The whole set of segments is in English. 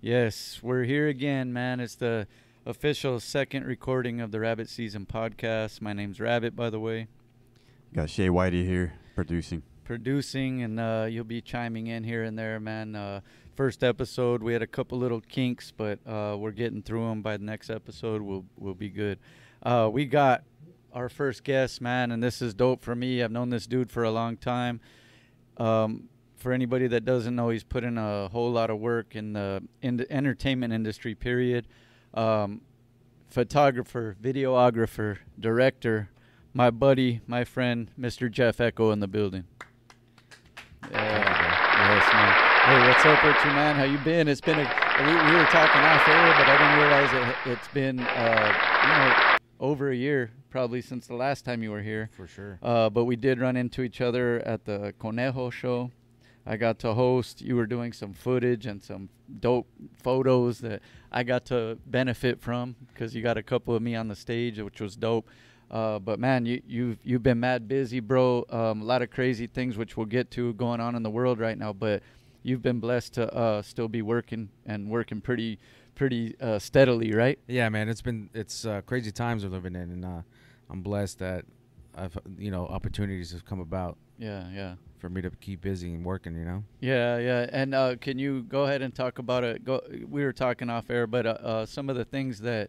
Yes, we're here again, man. It's the official second recording of the Rabbit Season podcast. My name's Rabbit, by the way. Got Shay Whitey here producing, and you'll be chiming in here and there, man. First episode, we had a couple little kinks, but we're getting through them. By the next episode, we'll be good. We got our first guest, man, and this is dope for me. I've known this dude for a long time. For anybody that doesn't know, he's put in a whole lot of work in the entertainment industry, period. Photographer, videographer, director, my buddy, my friend, Mr. Jeff Echo in the building. Yeah. Hey, what's up with you, man? How you been? It's been we were talking off air, but I didn't realize it's been over a year probably since the last time you were here. For sure. But we did run into each other at the Conejo show. I got to host. You were doing some footage and some dope photos that I got to benefit from because you got a couple of me on the stage, which was dope. But man, you've been mad busy, bro. A lot of crazy things which we'll get to going on in the world right now, but you've been blessed to still be working and working pretty steadily, right? Yeah, man. It's crazy times we're living in, and I'm blessed that opportunities have come about. Yeah. For me to keep busy and working, Yeah. And can you go ahead and talk about it? We were talking off air, but some of the things that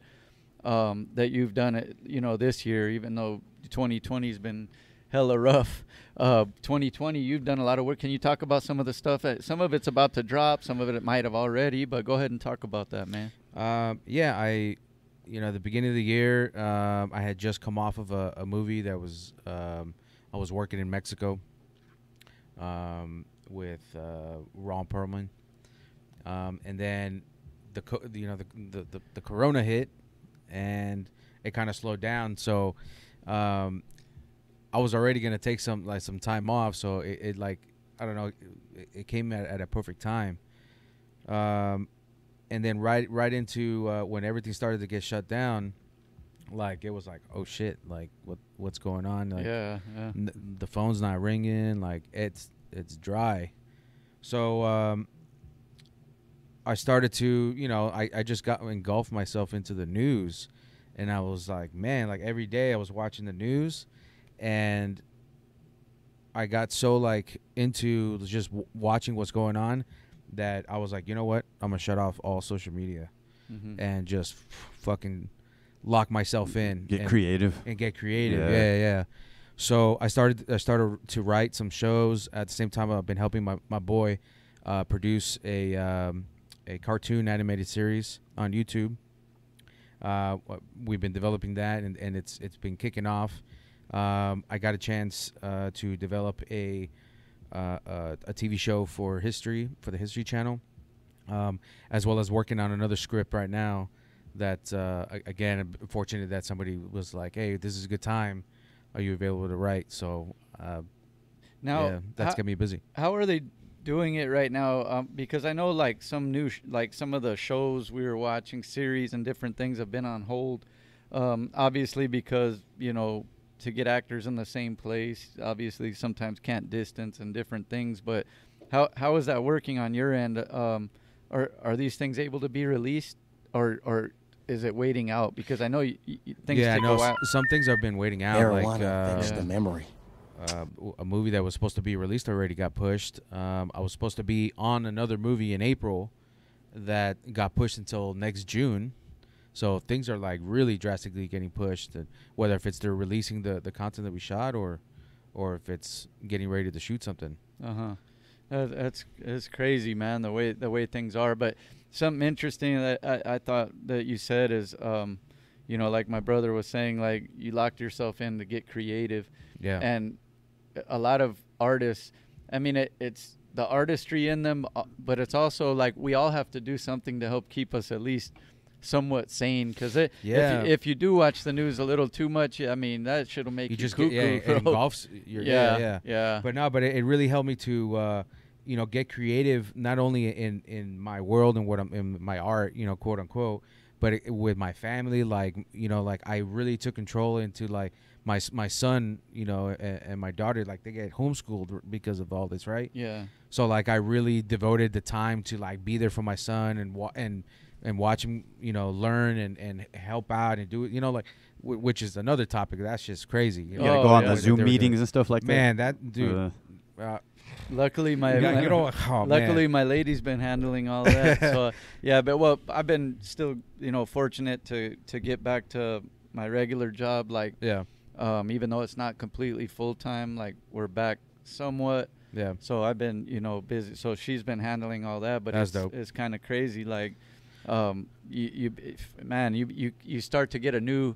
that you've done, this year, even though 2020's been hella rough. 2020, you've done a lot of work. Can you talk about some of the stuff? Some of it's about to drop. Some of it might have already, but go ahead and talk about that, man. Yeah, the beginning of the year, I had just come off of a movie that was, I was working in Mexico with Ron Perlman. And then, the corona hit, and it kind of slowed down. So, I was already gonna take some time off, so it like, I don't know, it came at a perfect time, and then right into when everything started to get shut down, like it was like, oh shit, like what's going on? Like, yeah. The phone's not ringing, like it's dry, so I started to I just engulfed myself into the news, and I was like, man, like every day I was watching the news. And I got so into just watching what's going on that I was like, you know what? I'm going to shut off all social media and just fucking lock myself in. Get creative. Yeah. So I started to write some shows. At the same time, I've been helping my boy produce a cartoon animated series on YouTube. We've been developing that, and it's been kicking off. I got a chance to develop a TV show for the History Channel, as well as working on another script right now. That again, I'm fortunate that somebody was like, "Hey, this is a good time. Are you available to write?" So now yeah, that's gonna be busy. How are they doing it right now? Because I know some of the shows we were watching, series and different things have been on hold, obviously because to get actors in the same place, obviously sometimes can't distance and different things, but how is that working on your end? Are these things able to be released, or is it waiting out? Because I know things go out. Some things have been waiting out. Marijuana, like the memory. A movie that was supposed to be released already got pushed. I was supposed to be on another movie in April that got pushed until next June. So things are really drastically getting pushed, and whether if it's they're releasing the content that we shot or if it's getting ready to shoot something. That's crazy, man, the way things are. But something interesting that I thought that you said is, my brother was saying, you locked yourself in to get creative. Yeah. And a lot of artists, I mean, it's the artistry in them, but it's also we all have to do something to help keep us at least somewhat sane, because if you do watch the news a little too much, I mean, that shit'll make you just cuckoo, it engulfs your yeah. But it really helped me to get creative, not only in my world and what I'm in my art, quote unquote, But with my family, like, you know, like I really took control into like my son, you know, and my daughter, like they get homeschooled because of all this, right? Yeah. So like I really devoted the time to like be there for my son and watch him, you know, learn and help out and do it, you know, like which is another topic. That's just crazy. You know? You gotta go on the Zoom meetings and stuff like that. Man, that dude. Luckily, my lady's been handling all that. So yeah, but well, I've been still, you know, fortunate to get back to my regular job. Like yeah, even though it's not completely full time, like we're back somewhat. Yeah. So I've been, you know, busy. So she's been handling all that, but that's dope. It's kind of crazy. Like, you start to get a new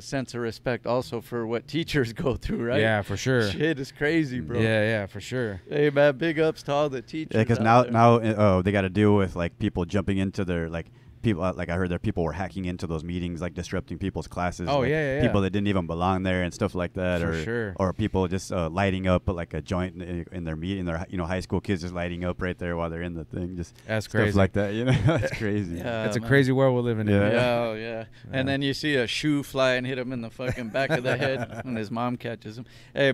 sense of respect also for what teachers go through, right? Yeah, for sure. Shit is crazy, bro. Yeah, for sure. Hey, man, big ups to all the teachers. Yeah, because now they got to deal with like people jumping into their like people. Like I heard that people were hacking into those meetings, like disrupting people's classes. Oh like, yeah, people that didn't even belong there and stuff like that, or people just lighting up like a joint in their meeting. Their, you know, high school kids just lighting up right there while they're in the thing. Just that's stuff crazy like that. You know, that's crazy. Yeah, it's a crazy world we're living in. Yeah. Oh yeah. And then you see a shoe fly and hit him in the fucking back of the head, and his mom catches him. Hey,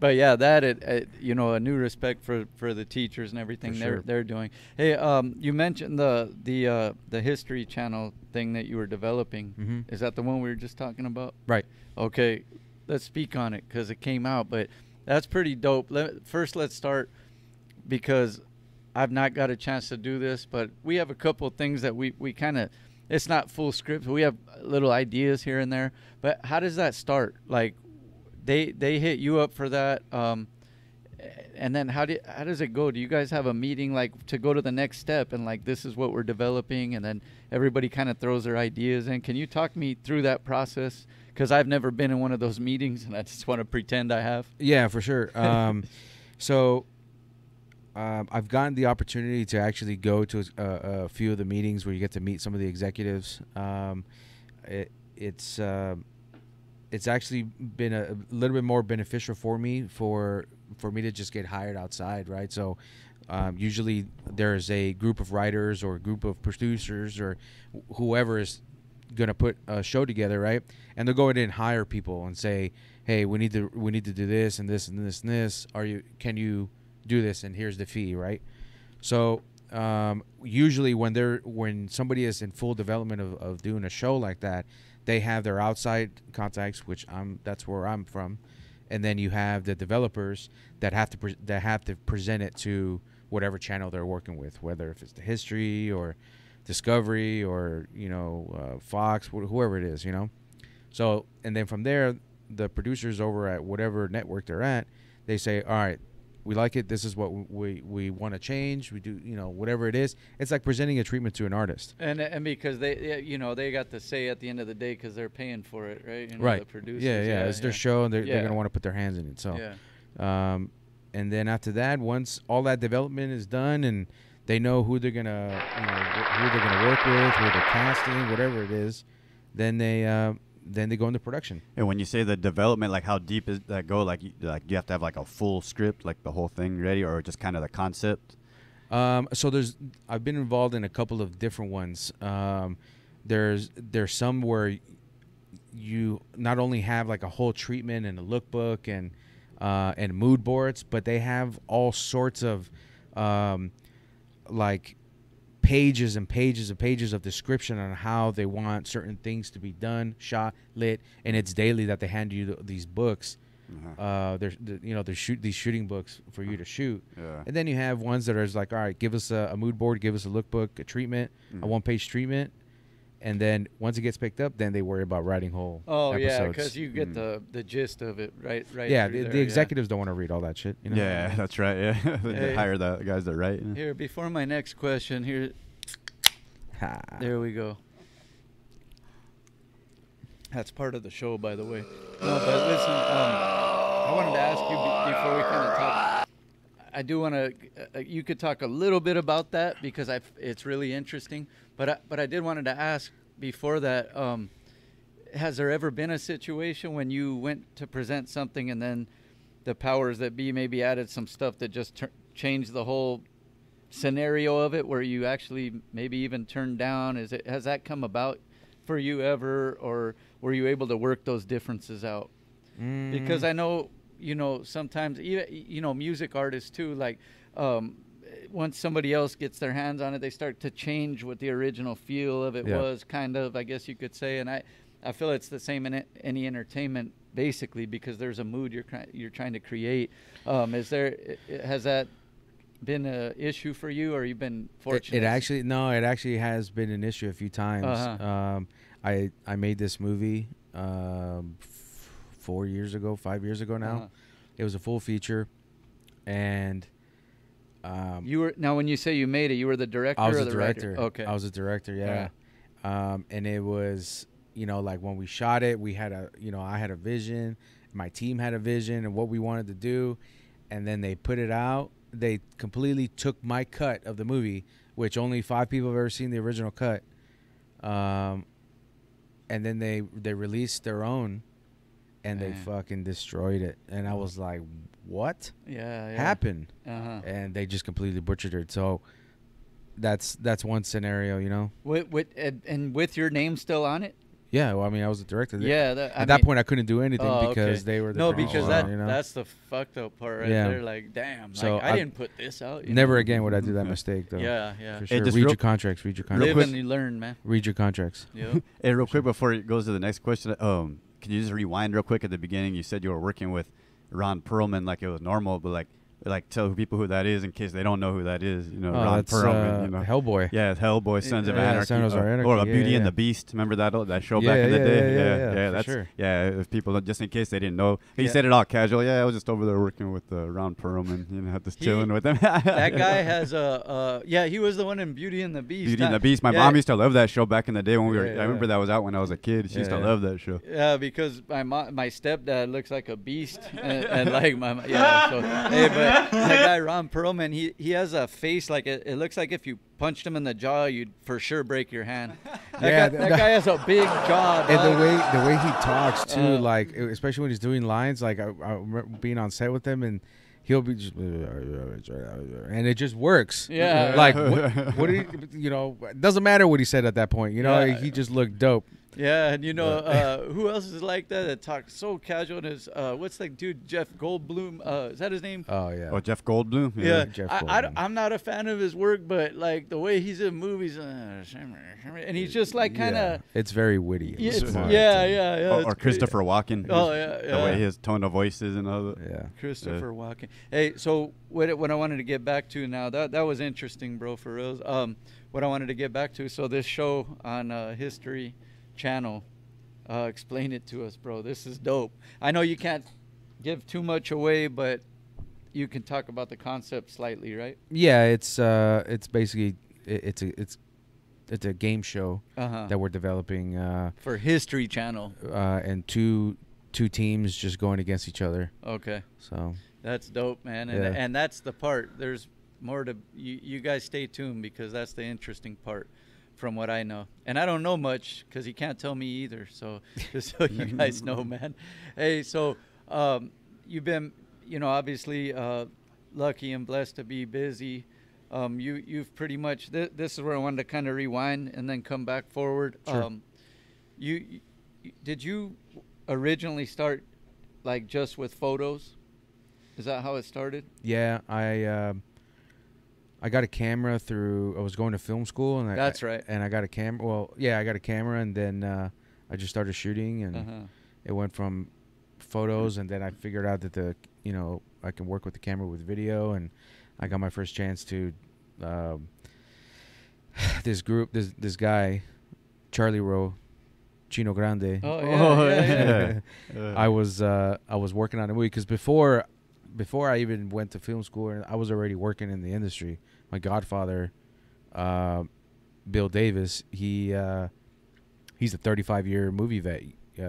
but yeah, that it you know, a new respect for the teachers and everything they're doing. Hey, you mentioned the History Channel thing that you were developing. Mm-hmm. Is that the one we were just talking about? Right. Okay, let's speak on it because it came out, but that's pretty dope. Let's start because I've not got a chance to do this, but we have a couple of things that we kind of, it's not full script. We have little ideas here and there, but how does that start? Like, they hit you up for that, and then how does it go? Do you guys have a meeting like to go to the next step and like this is what we're developing, and then everybody kind of throws their ideas in? Can you talk me through that process? Because I've never been in one of those meetings, and I just want to pretend I have. Yeah, for sure. So I've gotten the opportunity to actually go to a few of the meetings where you get to meet some of the executives. It's actually been a little bit more beneficial for me to just get hired outside, right? So usually there's a group of writers or a group of producers or whoever is going to put a show together, right? And they'll go in and hire people and say, hey, we need to do this and this and this and this. Can you do this? And here's the fee, right? So usually when somebody is in full development of doing a show like that, they have their outside contacts, which that's where I'm from, and then you have the developers that have to present it to whatever channel they're working with, whether if it's the History or Discovery or, you know, Fox, whoever it is, you know. So and then from there, the producers over at whatever network they're at, they say, all right, we like it. This is what we want to change. We do, you know, whatever it is. It's like presenting a treatment to an artist. And because they, you know, they got to say at the end of the day because they're paying for it, right? You know, right. The producers. Yeah. It's their show, and they're going to want to put their hands in it. So, and then after that, once all that development is done, and they know who they're gonna, you know, who they're gonna work with, who they're casting, whatever it is, then they. Then they go into production. And when you say the development, like how deep is that go? Like you have to have like a full script, like the whole thing ready, or just kind of the concept? So I've been involved in a couple of different ones. There's some where you not only have like a whole treatment and a lookbook and mood boards, but they have all sorts of like pages and pages and pages of description on how they want certain things to be done, shot, lit, and it's daily that they hand you these books. Uh-huh. They're shooting books for you to shoot. Yeah. And then you have ones that are just like, all right, give us a mood board, give us a lookbook, a treatment, a one-page treatment. And then once it gets picked up, then they worry about writing whole episodes. Oh, yeah, because you get the gist of it, right? Yeah, the executives don't want to read all that shit. You know? Yeah, that's right, yeah. They hire the guys that write. Yeah. Here, before my next question, there we go. That's part of the show, by the way. No, but listen, I wanted to ask you before we kind of talk. I do want to, you could talk a little bit about that because it's really interesting. But I did wanted to ask before that, has there ever been a situation when you went to present something and then the powers that be maybe added some stuff that just changed the whole scenario of it where you actually maybe even turned down? Is it, has that come about for you ever, or were you able to work those differences out? Mm. Because I know, you know, sometimes, you know, music artists too, like once somebody else gets their hands on it, they start to change what the original feel of it was, kind of, I guess you could say. And I feel it's the same in any entertainment, basically, because there's a mood you're trying to create. Has that been an issue for you, or you've been fortunate? It actually has been an issue a few times. I made this movie 5 years ago now. It was a full feature, and you were, now when you say you made it, you were the director? I was the director. Okay. I was the director, yeah. And it was, you know, like when we shot it, we had a, you know, I had a vision, my team had a vision and what we wanted to do, and then they put it out. They completely took my cut of the movie, which only 5 people have ever seen the original cut. And then they released their own, and they fucking destroyed it. And I was like, what happened? And they just completely butchered it. So that's one scenario, you know. And with your name still on it? Yeah, well, I mean, I was the director. Yeah. At that point, I couldn't do anything because they were the director. No, because you know? That's the fucked up part, right? Yeah. They're like, damn, so like, I didn't put this out. Never again would I do that mistake, though. Yeah, yeah. For sure. Hey, read your contracts. Live and you learn, man. Read your contracts. Yep. Hey, real quick, before it goes to the next question, can you just rewind real quick at the beginning? You said you were working with Ron Perlman like it was normal, but like tell people who that is in case they don't know who that is. You know, Ron Perlman. You know, Hellboy. Yeah, it's Hellboy, Sons of Anarchy, or Beauty and the Beast. Remember that show back in the day? Yeah, that's sure. Yeah, if people, just in case they didn't know, he said it all casual. Yeah, I was just over there working with Ron Perlman. You know, just chilling with him. That guy has he was the one in Beauty and the Beast. My mom used to love that show back in the day when we were. I remember that was out when I was a kid. She used to love that show. Yeah, because my stepdad looks like a beast, and like my that guy Ron Perlman, he has a face like it looks like if you punched him in the jaw, you'd for sure break your hand. That guy has a big jaw. And the way he talks too, like especially when he's doing lines, like I remember being on set with him and he'll be just, and it just works. Yeah. Like what do you know? It doesn't matter what he said at that point. You know, he just looked dope. Yeah, and you know who else is like that? That talks so casual. And is what's that dude Jeff Goldblum? Is that his name? Oh yeah. Oh, Jeff Goldblum. Yeah. I'm not a fan of his work, but like the way he's in movies, and he's just like kind of. It's very witty. Or Christopher Walken. Oh yeah, yeah. The way his tone of voice is and all that. Yeah. Christopher Walken. Hey, so what I wanted to get back to now, that was interesting, bro, for real. What I wanted to get back to. So this show on History Channel, explain it to us, bro. This is dope. I know you can't give too much away, but you can talk about the concept slightly, right? Yeah, it's basically it's a game show that we're developing for History Channel, and two teams just going against each other. Okay, so that's dope, man. And and that's the part. There's more to you guys. Stay tuned because that's the interesting part. From what I know, and I don't know much because he can't tell me either, so just so you guys know, man. Hey, so you've been, you know, obviously lucky and blessed to be busy. You've pretty much, this is where I wanted to kind of rewind and then come back forward. Sure. Did you originally start like just with photos? Is that how it started? Yeah, I got a camera through. I was going to film school, and I got a camera. Well, yeah, I got a camera, and then I just started shooting, and it went from photos, and then I figured out that you know, I can work with the camera with video, and I got my first chance to this guy, Charlie Rowe, Chino Grande. Oh yeah, I was working on a movie because before I even went to film school, I was already working in the industry. My godfather, Bill Davis, he's a 35-year movie vet.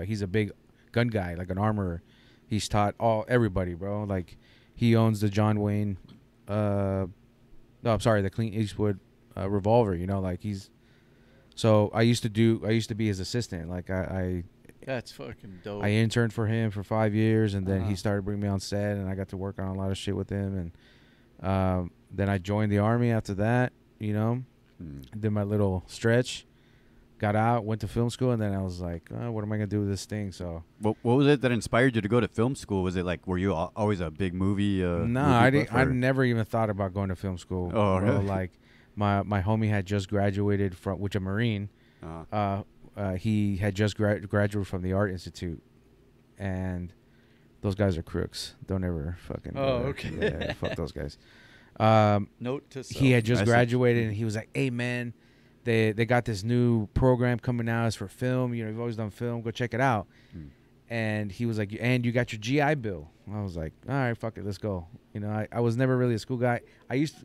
He's a big gun guy, like an armorer. He's taught everybody, bro. Like he owns the John Wayne, the Clint Eastwood revolver. You know, like he's. So I used to be his assistant. Like that's fucking dope. I interned for him for 5 years, and then he started bringing me on set, and I got to work on a lot of shit with him. And Then I joined the Army after that, you know. Did my little stretch, got out, went to film school, and then I was like, oh, what am I going to do with this thing? So, what was it that inspired you to go to film school? Was it like, were you always a big movie? No, I never even thought about going to film school. Oh, really? Like, my homie had just graduated from, which a Marine, he had just graduated from the Art Institute, and those guys are crooks. Don't ever fucking. Oh, okay. Yeah, fuck those guys. Note to self. He had just graduated, and he was like, hey, man, they got this new program coming out. It's for film. You know, you've always done film. Go check it out. And he was like, and you got your GI Bill. And I was like, all right, fuck it. Let's go. You know, I was never really a school guy. I used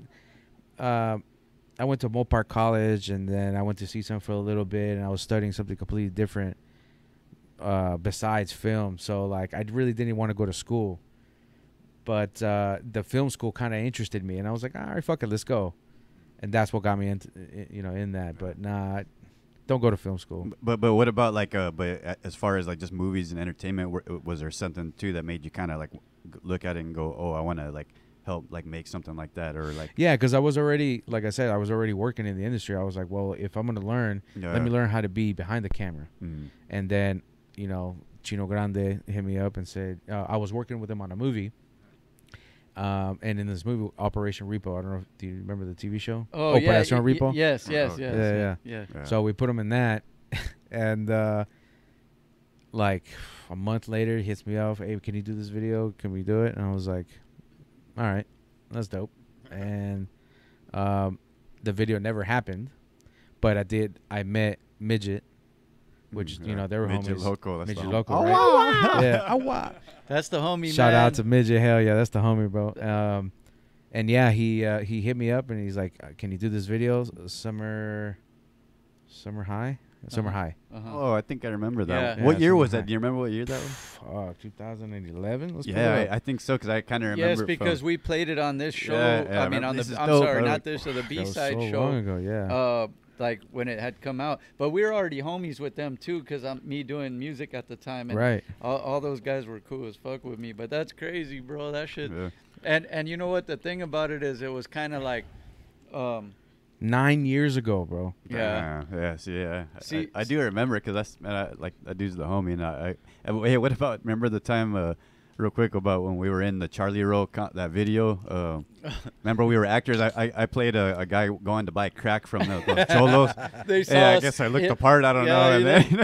to I went to Mopar College, and then I went to CSUN for a little bit, and I was studying something completely different besides film. So, like, I really didn't want to go to school. But the film school kind of interested me, and I was like, all right, fuck it, let's go. And that's what got me into, you know, in that. But nah, don't go to film school. But what about like, but as far as like just movies and entertainment, was there something too that made you kind of like look at it and go, oh, I want to like help like make something like that, or like? Yeah, because I was already, like I said, I was already working in the industry. I was like, well, if I'm gonna learn, let me learn how to be behind the camera. And then, you know, Chino Grande hit me up and said, I was working with him on a movie. And in this movie, Operation Repo, I don't know if you remember the TV show. Oh, yeah. Operation Repo? Yes. Yeah. So we put him in that. And like a month later, he hits me off. Hey, can you do this video? Can we do it? And I was like, all right, that's dope. And the video never happened. But I met Midgett, which, you know, they were homies. Midgett Local. That's Midgett Local, right? Oh, wow. Yeah. Oh, wow. That's the homie, Shout out to Midgett. Hell yeah, that's the homie, bro. And, yeah, he hit me up, and he's like, can you do this video? Summer High? Summer High. Oh, I think I remember that. Yeah. What year was that? Do you remember what year that was? 2011? Yeah, I think so, because I kind of remember. Yes, because we played it on this show. Yeah, I mean, on the, I'm sorry, not this show, the B-side show. So long ago, yeah. Like when it had come out, but we were already homies with them too, because I'm doing music at the time, and right, all those guys were cool as fuck with me. But that's crazy, bro, that shit. Yeah. And you know what the thing about it is, it was kind of like 9 years ago, bro. I do remember, because that's, man, that dude's the homie. And hey, what about, remember the time real quick, about when we were in the Charlie Rowe, that video. Remember, we were actors. I played a guy going to buy crack from the cholos. They saw us. I guess I looked the part. I don't know.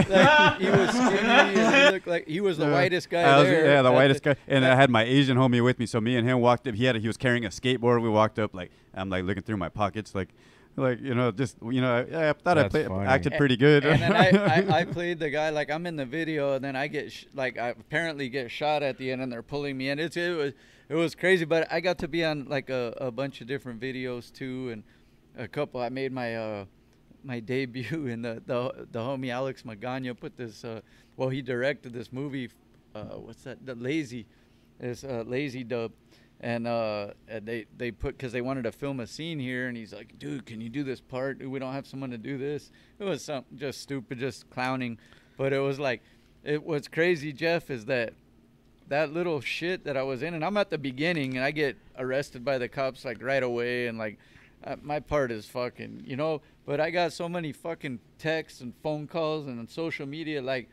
Like, he was skinny. He looked like he was the whitest guy there. Yeah, the whitest guy. And I had my Asian homie with me. So me and him walked up. He was carrying a skateboard. We walked up. Like, I'm like looking through my pockets. Like, you know, just, you know, I thought I acted pretty good. And then I played the guy, like, I'm in the video, and then I get I apparently get shot at the end, and they're pulling me in. It was crazy, but I got to be on like a bunch of different videos too, and a couple. I made my my debut, and the homie Alex Magana put this. Well, he directed this movie. What's that? The Lazy, it's Lazy Dub. And they put, because they wanted to film a scene here, and he's like, dude, can you do this part? We don't have someone to do this. It was something just stupid, just clowning. But it was like, what's crazy, Jeff, is that little shit that I was in, and I'm at the beginning, and I get arrested by the cops like right away, and like my part is fucking, you know. But I got so many fucking texts and phone calls and on social media, like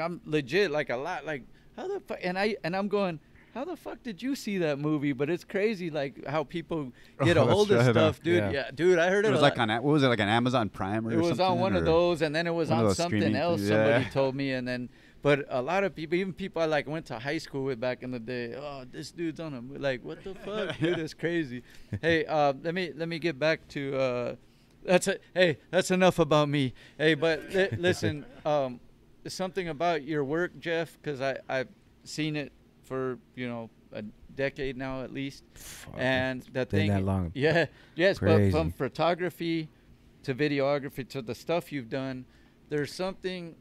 I'm legit, like a lot, like how the fuck, and I'm going, how the fuck did you see that movie? But it's crazy, like, how people get a hold of stuff, dude. Yeah, dude, I heard it was like on, what was it, like an Amazon Prime or something? It was on one of those, and then it was on something else somebody told me. And then, but a lot of people, even people I, like, went to high school with back in the day, oh, this dude's on him. Like, what the fuck? Dude, it's crazy. Hey, let me get back to, hey, that's enough about me. Hey, but listen, something about your work, Jeff, because I've seen it for, you know, a decade now at least. Fuck. And that thing, that long. Yeah, yes. Crazy. But from photography to videography to the stuff you've done, there's something,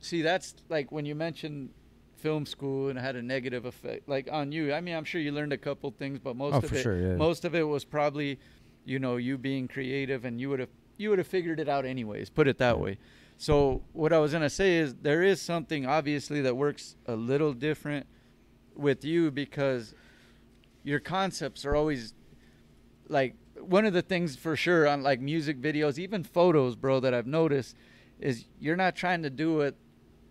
see, that's like when you mentioned film school and it had a negative effect like on you. I mean, I'm sure you learned a couple things, but most of it was probably, you know, you being creative, and you would have figured it out anyways, put it that way. So what I was going to say is, there is something obviously that works a little different with you, because your concepts are always like one of the things for sure on like music videos, even photos, bro, that I've noticed is you're not trying to do what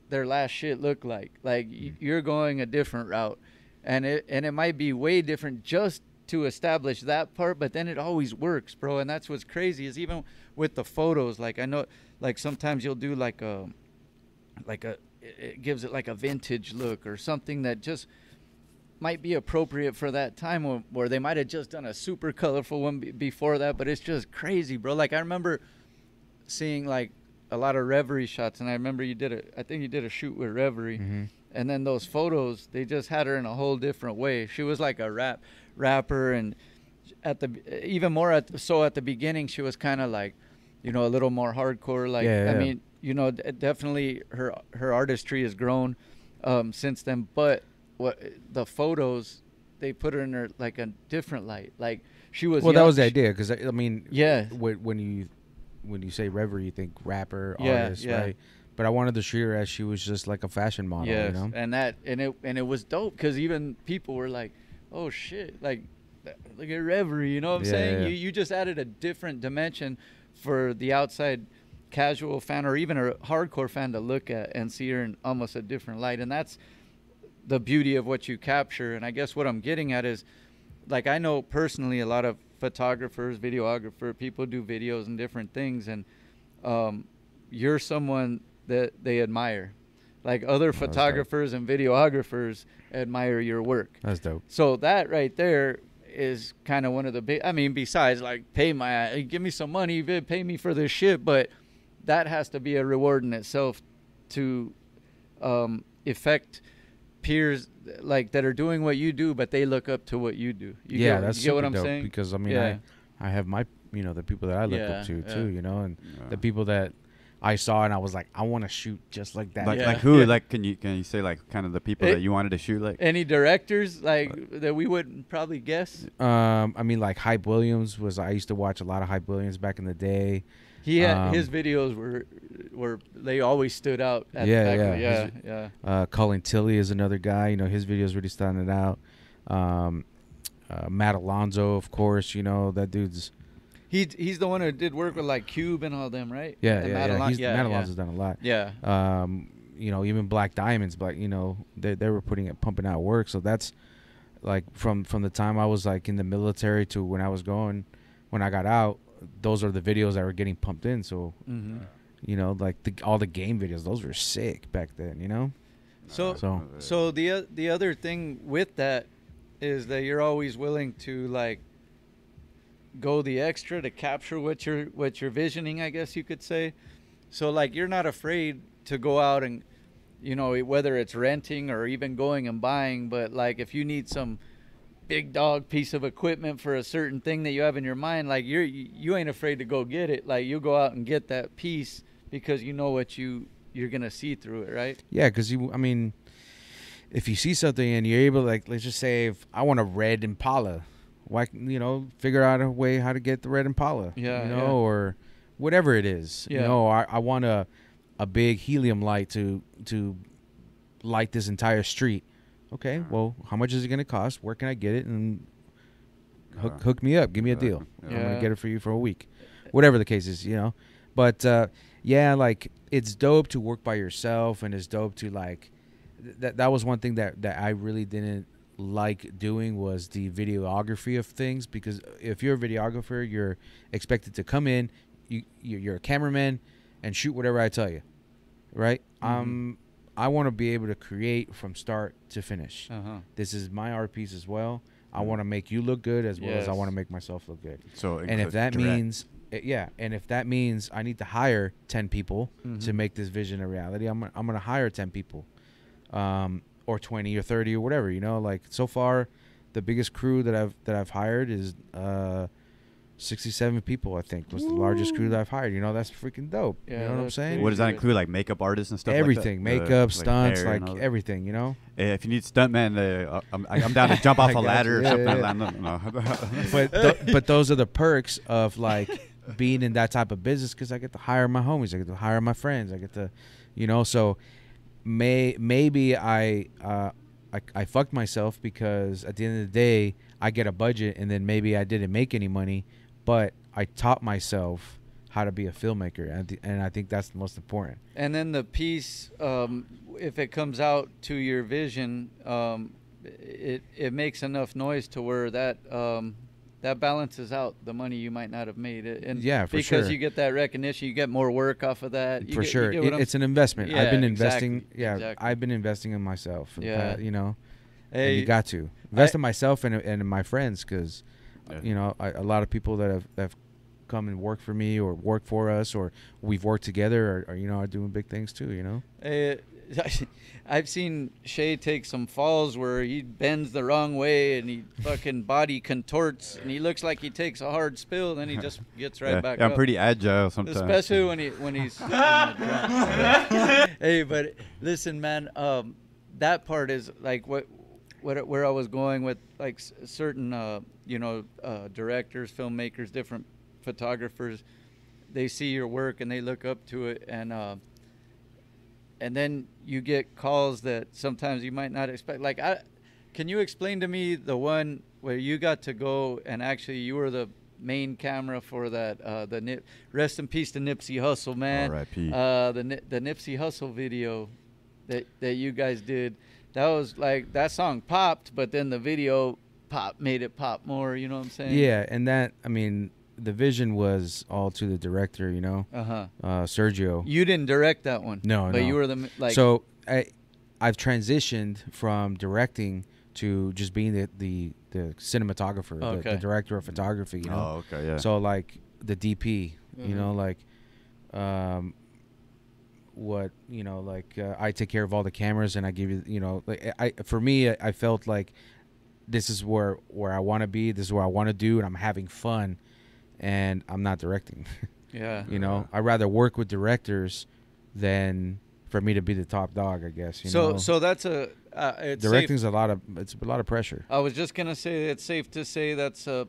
their last shit look like. Like you're going a different route, and it might be way different just to establish that part, but then it always works, bro. And that's what's crazy is even with the photos, like I know like sometimes you'll do like a it gives it like a vintage look or something that just might be appropriate for that time, or they might have just done a super colorful one before that, but it's just crazy, bro. Like I remember seeing like a lot of Reverie shots, and I remember you did it, I think you did a shoot with Reverie, and then those photos, they just had her in a whole different way. She was like a rapper, and at the even more so at the beginning she was kind of like, you know, a little more hardcore, like I mean, you know, definitely her artistry has grown since then, but what the photos, they put her in her like a different light. Like she was young. That was the idea, because I mean, when you say Reverie, you think rapper, artist, right? But I wanted to shoot her as she was just like a fashion model, you know? And it was dope, because even people were like, oh shit, like look at Reverie, you know what I'm saying? You just added a different dimension for the outside casual fan or even a hardcore fan to look at and see her in almost a different light. And that's the beauty of what you capture. And I guess what I'm getting at is, like, I know personally a lot of photographers, videographers, people do videos and different things, and you're someone that they admire. Like other photographers and videographers admire your work. That's dope. So that right there is kind of one of the big, I mean, besides like give me some money, pay me for this shit, but that has to be a reward in itself to affect peers like that are doing what you do, but they look up to what you do. You get what I'm saying? Because I mean, I have my, you know, the people that I look up to too, you know, and the people that I saw and I was like, I want to shoot just like that. Like, like who? Like, can you say like kind of the people that you wanted to shoot? Like any directors like that we wouldn't probably guess? I mean, like Hype Williams was, I used to watch a lot of Hype Williams back in the day. He had, his videos were they always stood out. At Colin Tilley is another guy. You know, his videos really standing out. Matt Alonzo, of course. You know, that dude's. He's the one who did work with like Cube and all them, right? Matt Alonzo's done a lot. You know, even Black Diamonds, you know, they were pumping out work. So that's like from the time I was like in the military to when I got out. Those are the videos that were getting pumped in. So, you know, like all the game videos, those were sick back then, you know? So the other thing with that is that you're always willing to like go the extra to capture what you're visioning, I guess you could say. So like, you're not afraid to go out and, you know, whether it's renting or even going and buying, but like if you need some big dog piece of equipment for a certain thing that you have in your mind, like you ain't afraid to go get it. Like you go out and get that piece because you know what you're gonna see through it, right? Yeah, because I mean, if you see something and you're able, like let's just say if I want a red Impala, why, you know, figure out a way how to get the red Impala, you know, or whatever it is, you know, I want a big helium light to light this entire street. Okay, well, how much is it going to cost? Where can I get it? And hook me up. Give me a deal. I'm going to get it for you for a week. Whatever the case is, you know. But, yeah, like, it's dope to work by yourself, and it's dope to, like, that was one thing that I really didn't like doing was the videography of things, because if you're a videographer, you're expected to come in, you're a cameraman, and shoot whatever I tell you, right? I want to be able to create from start to finish. This is my art piece as well. I want to make you look good as well as I want to make myself look good. So, and if that means, and if that means I need to hire 10 people to make this vision a reality, I'm going to hire 10 people, or 20 or 30 or whatever, you know. Like, so far, the biggest crew that I've hired is 67 people, I think, was the largest crew that I've hired. You know, that's freaking dope. You know what I'm saying? What does that include? Like makeup artists and stuff? Everything. Like that? Makeup, stunts, like everything, you know? If you need stuntmen, I'm down to jump off a ladder or something. But those are the perks of, like, being in that type of business, because I get to hire my homies. I get to hire my friends. I get to, you know, so maybe I fucked myself, because at the end of the day, I get a budget and then maybe I didn't make any money, but I taught myself how to be a filmmaker, and I think that's the most important. And then the piece, if it comes out to your vision, it makes enough noise to where that that balances out the money you might not have made. And yeah, for sure. Because you get that recognition, you get more work off of that. For sure, it's an investment. Yeah, I've been investing. Exactly. Yeah, exactly. I've been investing in myself. Yeah, you know, hey, and you got to invest in myself and in my friends, because you know, a lot of people that have come and work for me or work for us, or we've worked together, or you know, are doing big things too, you know. I've seen Shay take some falls where he bends the wrong way and he fucking body contorts and he looks like he takes a hard spill, and then he just gets right back up. I'm pretty agile sometimes, especially when he's in the drunk, right? Hey, but listen, man, that part is like where I was going with, like, certain you know, directors, filmmakers, different photographers, they see your work and they look up to it, and then you get calls that sometimes you might not expect. Like, can you explain to me the one where you got to go and actually you were the main camera for that rest in peace to Nipsey Hussle, man. R.I.P. The Nipsey Hussle video that you guys did, that was like, that song popped, but then the video made it pop more, you know what I'm saying? Yeah, and that, I mean, the vision was all to the director, you know. Sergio. You didn't direct that one. No, but no. You were the, like. So I've transitioned from directing to just being the cinematographer, okay, the director of photography, you know. Oh, okay, yeah. So like the DP, mm-hmm, you know, like, what, you know, like, I take care of all the cameras and I give you, you know, like, for me, I felt like this is where I want to be, this is where I want to do, and I'm having fun. And I'm not directing. Yeah. You know, I'd rather work with directors than for me to be the top dog, I guess. You know? So that's a directing's safe. It's a lot of pressure. I was just gonna say it's safe to say that's a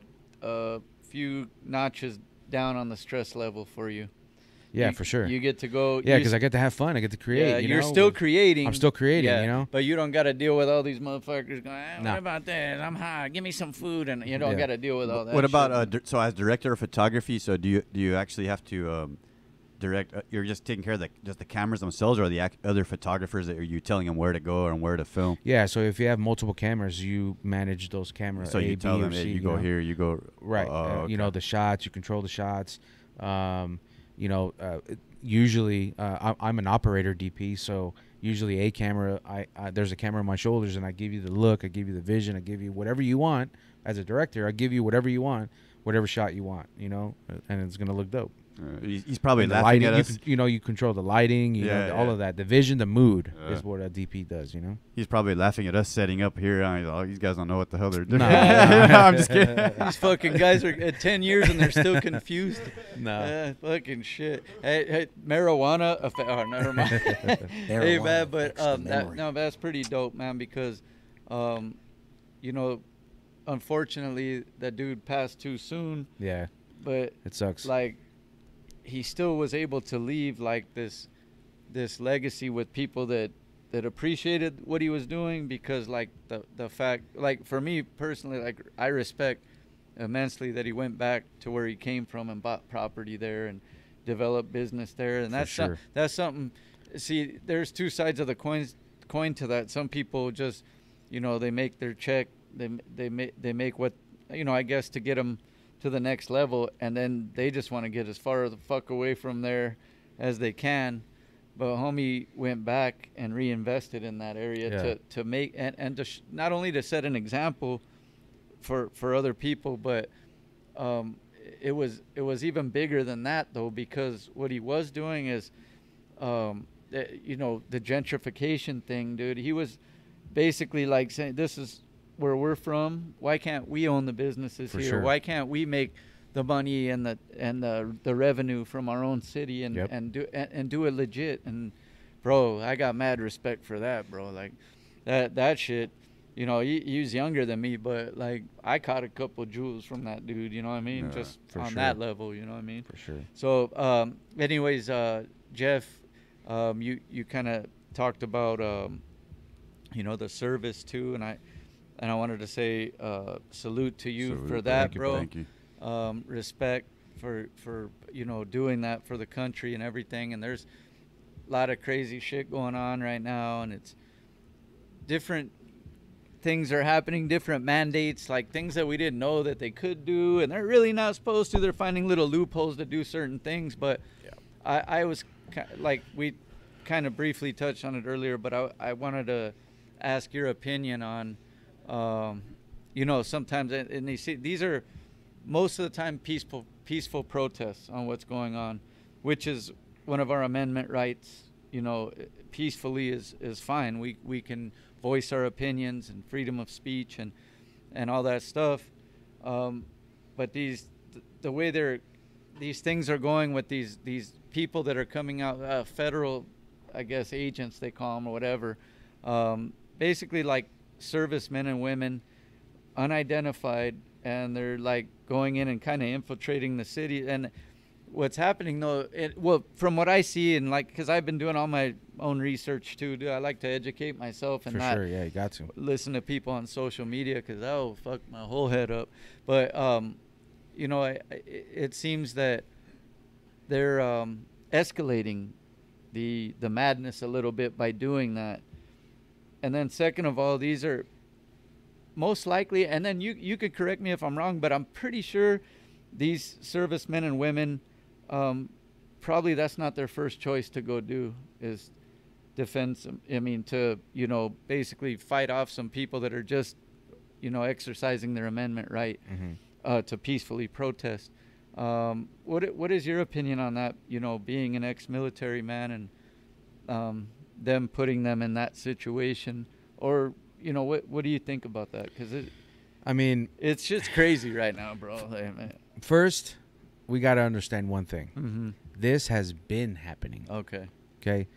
few notches down on the stress level for you. Yeah, for sure. You get to go. Yeah, because I get to have fun. I get to create. Yeah, you're still creating. I'm still creating, you know. But you don't got to deal with all these motherfuckers going, hey, what about this? I'm high. Give me some food. And you don't got to deal with all that. What about, so as director of photography, so do you actually have to direct? You're just taking care of just the cameras themselves, or the other photographers? That are you telling them where to go and where to film? Yeah, so if you have multiple cameras, you manage those cameras. So you tell them, hey, you go here, you go. Right. You know, the shots, you control the shots. You know, usually I'm an operator DP, so usually a camera, there's a camera on my shoulders, and I give you the look, I give you the vision, I give you whatever you want. As a director, I give you whatever you want, whatever shot you want, you know, and it's going to look dope. He's probably laughing lighting, at us. You know, you control the lighting, you know, all of that. The vision, the mood is what a DP does, you know. He's probably laughing at us setting up here. Oh, these guys don't know what the hell they're doing. Nah, no, I'm just kidding. These fucking guys are at 10 years and they're still confused. No. Fucking shit. Hey, marijuana. Oh, never mind. Hey, man, but that's pretty dope, man, because, you know, unfortunately, that dude passed too soon. Yeah. But it sucks. Like, he still was able to leave like this legacy with people that appreciated what he was doing, because like the fact, like, for me personally, like, I respect immensely that he went back to where he came from and bought property there and developed business there, and that's sure. That's something. See, there's two sides of the coin to that. Some people just, you know, they make their check, they make what, you know, I guess to get them to the next level, and then they just want to get as far the fuck away from there as they can. But homie went back and reinvested in that area to make and to not only to set an example for other people, but it was even bigger than that though, because what he was doing is, you know, the gentrification thing, dude. He was basically like saying, this is where we're from, why can't we own the businesses here? Sure. Why can't we make the money and the revenue from our own city and do it legit? And bro, I got mad respect for that, bro. Like that shit, you know. He's younger than me, but like I caught a couple jewels from that dude, you know what I mean? Just on that level, you know what I mean? For sure. So anyways, Jeff, you kind of talked about, you know, the service too, and And I wanted to say salute to you for that, bro. Thank you. Respect for you know, doing that for the country and everything. And there's a lot of crazy shit going on right now, and it's different things are happening, different mandates, like things that we didn't know that they could do, and they're really not supposed to. They're finding little loopholes to do certain things. But yeah. I was like, we kind of briefly touched on it earlier, but I wanted to ask your opinion on you know, sometimes, and they see these are most of the time peaceful protests on what's going on, which is one of our amendment rights. You know, peacefully is fine. We can voice our opinions and freedom of speech and all that stuff. But the way these things are going with these people that are coming out, federal, I guess, agents they call them or whatever, basically like servicemen and women, unidentified, and they're like going in and kind of infiltrating the city. And what's happening though, from what I see, and like, because I've been doing all my own research too, dude, I like to educate myself and not sure, yeah, you got to listen to people on social media because that'll fuck my whole head up. But you know, it seems that they're escalating the madness a little bit by doing that. And then second of all, these are most likely, and then you could correct me if I'm wrong, but I'm pretty sure these servicemen and women, probably that's not their first choice to go do is defend some, I mean, to, you know, basically fight off some people that are just, you know, exercising their amendment right, mm-hmm. To peacefully protest. What is your opinion on that, you know, being an ex-military man and them putting them in that situation? Or, you know, what do you think about that? Because I mean, it's just crazy right now, bro. First, we got to understand one thing. Mm-hmm. This has been happening. Okay. Okay.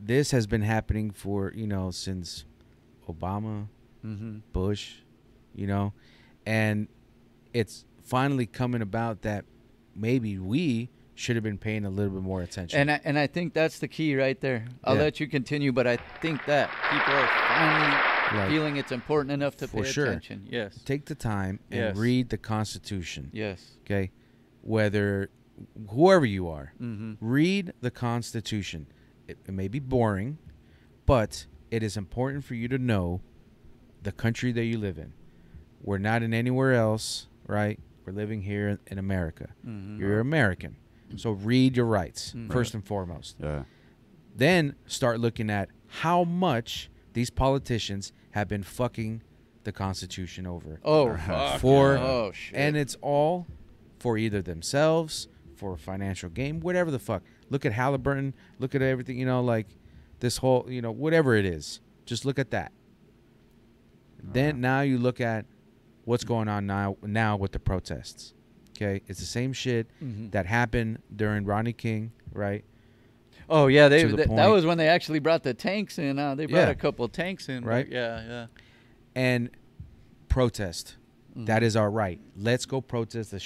This has been happening for, you know, since Obama, mm-hmm. Bush, you know, and it's finally coming about that maybe we should have been paying a little bit more attention. And I think that's the key right there. I'll let you continue, but I think that people are finally feeling it's important enough to pay attention. Yes. Take the time and read the Constitution. Yes. Okay? Whoever you are, mm-hmm. read the Constitution. It may be boring, but it is important for you to know the country that you live in. We're not in anywhere else, right? We're living here in America. Mm-hmm. You're American. So read your rights, mm-hmm. first and foremost. Yeah. Then start looking at how much these politicians have been fucking the Constitution over. Oh, fuck. Oh, shit. And it's all for either themselves, for financial gain, whatever the fuck. Look at Halliburton. Look at everything, you know, like this whole, you know, whatever it is. Just look at that. Then now you look at what's going on now with the protests. Okay, it's the same shit mm-hmm. that happened during Rodney King, right? Oh yeah, that was when they actually brought the tanks in. They brought a couple tanks in, right? Yeah, yeah. And protest, mm-hmm. that is our right. Let's go protest. Let's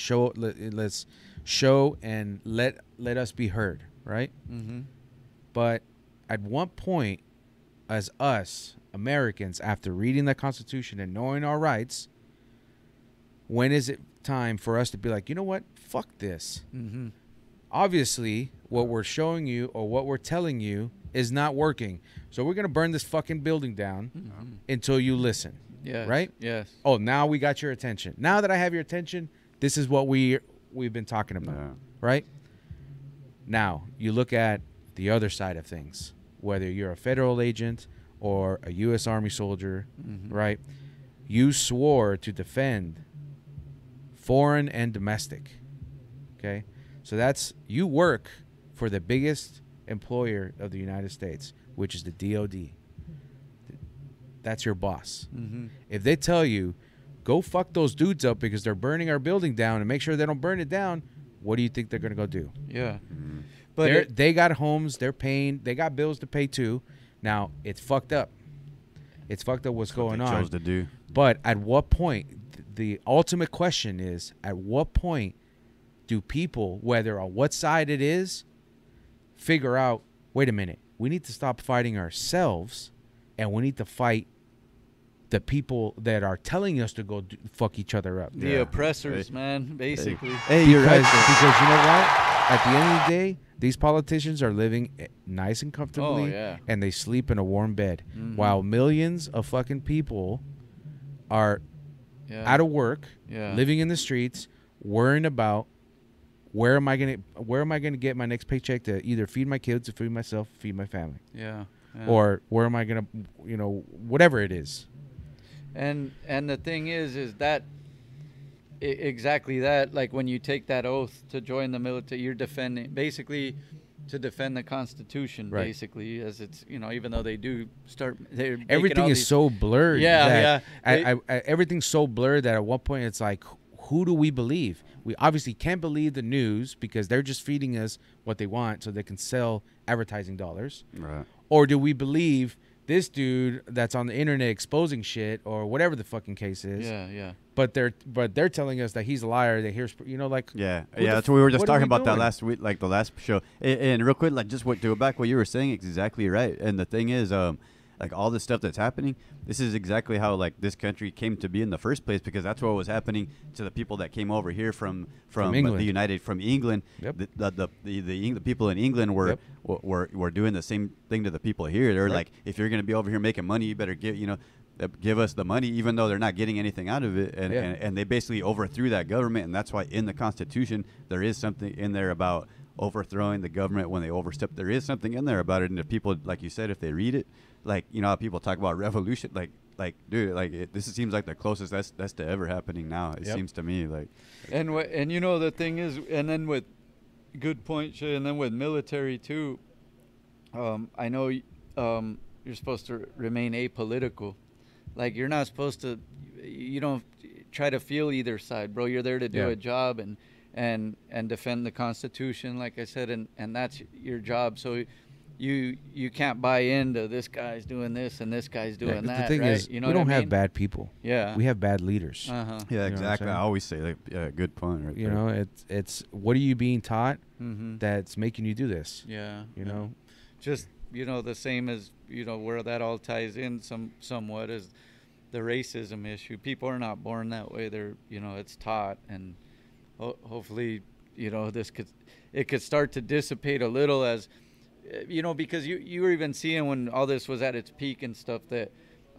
show and let us be heard, right? Mm-hmm. But at one point, as us Americans, after reading the Constitution and knowing our rights, when is it time for us to be like, you know what, fuck this. Mm-hmm. Obviously, what we're showing you or what we're telling you is not working. So we're going to burn this fucking building down mm-hmm. until you listen. Yes. Right? Yes. Oh, now we got your attention. Now that I have your attention, this is what we've been talking about. Yeah. Right? Now, you look at the other side of things, whether you're a federal agent or a U.S. Army soldier, mm-hmm. right? You swore to defend foreign and domestic. Okay? So that's, you work for the biggest employer of the United States, which is the DOD. That's your boss. Mm-hmm. If they tell you, go fuck those dudes up because they're burning our building down and make sure they don't burn it down, what do you think they're going to go do? Yeah. Mm-hmm. But they got homes, they're paying, they got bills to pay too. Now, it's fucked up. It's fucked up what's going on. Chose to do. But at what point? The ultimate question is, at what point do people, whether on what side it is, figure out, wait a minute, we need to stop fighting ourselves and we need to fight the people that are telling us to go fuck each other up. The oppressors, man, basically. Hey, you're right. Because you know what? At the end of the day, these politicians are living nice and comfortably, and they sleep in a warm bed, while millions of fucking people are out of work, living in the streets, worrying about where am I gonna get my next paycheck to either feed my kids, to feed myself, feed my family. Or where am I gonna, you know, whatever it is. And the thing is that exactly that, like when you take that oath to join the military, you're defending, basically to defend the Constitution, basically, as it's, you know, even though they do start, everything is so blurred. Everything's so blurred that at one point it's like, who do we believe? We obviously can't believe the news because they're just feeding us what they want so they can sell advertising dollars. Right. Or do we believe this dude that's on the internet exposing shit or whatever the fucking case is? But they're telling us that he's a liar. They hear, you know, like that's what we were just talking about that last week, like the last show. And real quick, like just what to back what you were saying, exactly right. And the thing is, like all this stuff that's happening, this is exactly how like this country came to be in the first place, because that's what was happening to the people that came over here from the United, from England. The people in England were doing the same thing to the people here. They're like, if you're gonna be over here making money, you better give us the money, even though they're not getting anything out of it. And they basically overthrew that government, and that's why in the Constitution there is something in there about overthrowing the government when they overstep. There is something in there about it, and if people, like you said, if they read it, like, you know how people talk about revolution, like dude, like this seems like the closest that's to ever happening now. It seems to me like. And you know the thing is, and then with, good point, Shay, and then with military too. I know you're supposed to remain apolitical, like you're not supposed to, you don't try to feel either side, bro. You're there to do a job and defend the Constitution, like I said, and that's your job. So you can't buy into this guy's doing this and this guy's doing that. The thing is, you know, we don't have bad people. Yeah, we have bad leaders. Yeah, exactly. I always say that. Yeah, good point. Right. You know, it's what are you being taught that's making you do this? Yeah. You know, just, you know, the same as, you know, where that all ties in somewhat is the racism issue. People are not born that way. They're, you know, it's taught, and hopefully, you know, this could start to dissipate a little, as you know, because you were even seeing when all this was at its peak and stuff that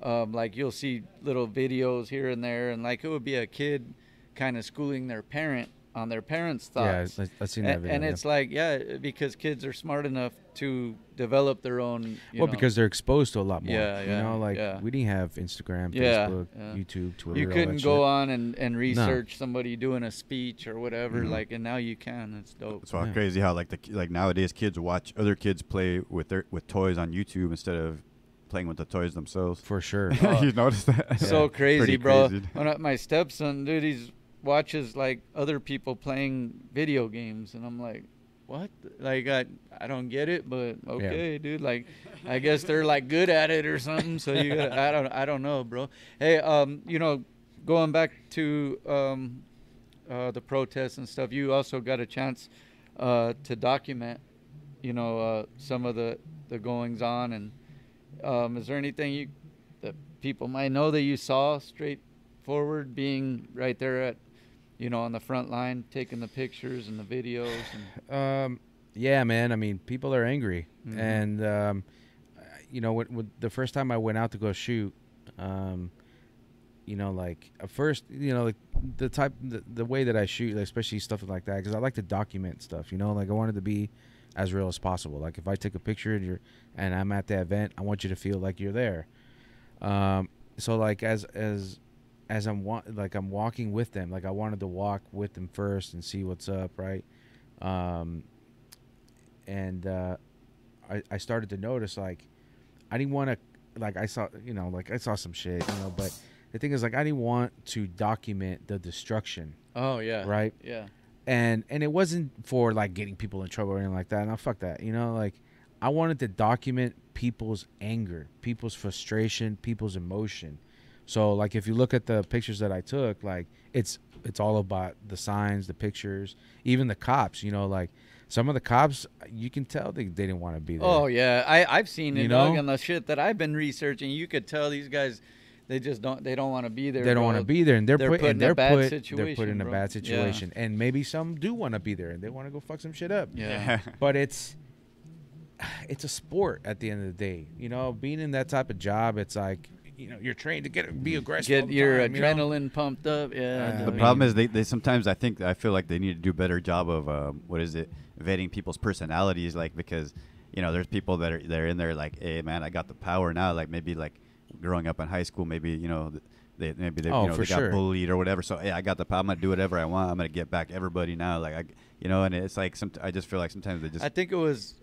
like you'll see little videos here and there, and like it would be a kid kind of schooling their parent on their parents' thoughts. Yeah, I've seen that video. And it's like, yeah, because kids are smart enough to develop their own, you know, because they're exposed to a lot more. You know, like we didn't have Instagram, Facebook, YouTube, Twitter. You couldn't go on and research somebody doing a speech or whatever, like, and now you can. It's dope. It's crazy how like nowadays kids watch other kids play with toys on YouTube instead of playing with the toys themselves. For sure. You noticed that? So crazy, bro. Crazy. My stepson, dude, he's watches like other people playing video games, and I'm like, what? Like I don't get it, but okay, dude, like I guess they're like good at it or something, so you gotta, I don't know, bro. Hey, you know, going back to the protests and stuff, you also got a chance to document, you know, some of the goings on, and is there anything that people might know that you saw straightforward, being right there at, you know, on the front line, taking the pictures and the videos? And yeah, man, I mean, people are angry. And, you know, the first time I went out to go shoot, you know, like at first, you know, like the way that I shoot, like, especially stuff like that, because I like to document stuff, you know, like I wanted to be as real as possible. Like if I take a picture and I'm at the event, I want you to feel like you're there. So like as I'm walking with them, like I wanted to walk with them first and see what's up, right? I started to notice, like, I didn't want to, like, I saw, you know, like I saw some shit, you know, but the thing is, like, I didn't want to document the destruction. Oh yeah, right. Yeah. And it wasn't for like getting people in trouble or anything like that. And fuck that, you know, like I wanted to document people's anger, people's frustration, people's emotion. So, like, if you look at the pictures that I took, like, it's all about the signs, the pictures, even the cops, you know, like, some of the cops, you can tell they didn't want to be there. Oh, yeah. I've seen it, you know? Dog, and the shit that I've been researching, you could tell these guys, they just don't. They don't want to be there. They don't want to be there, and they're put in a bad situation. Yeah. And maybe some do want to be there, and they want to go fuck some shit up. Yeah. But it's a sport at the end of the day. You know, being in that type of job, it's like, you know, you're trained to be aggressive. Get your adrenaline pumped up. Yeah. The problem is they sometimes I feel like they need to do a better job of vetting people's personalities, like, because, you know, there's people that are in there like, hey man, I got the power now. Like, maybe like growing up in high school, maybe, you know, they got bullied or whatever. So hey, I got the power. I'm gonna do whatever I want. I'm gonna get back everybody now. Like, and it's like I just feel like sometimes they just. I think it was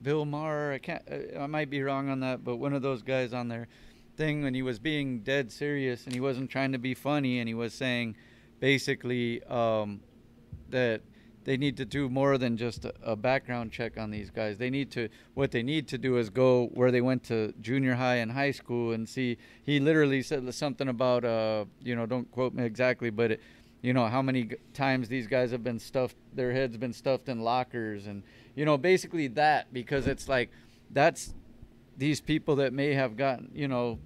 Bill Maher. I might be wrong on that, but one of those guys on their thing, when he was being dead serious and he wasn't trying to be funny, and he was saying basically that they need to do more than just a background check on these guys. They need to, what they need to do is go where they went to junior high and high school and see. He literally said something about, you know, don't quote me exactly, but, you know, how many times these guys have been stuffed, their heads been stuffed in lockers and, you know, basically that, because it's like, that's these people that may have gotten, you know,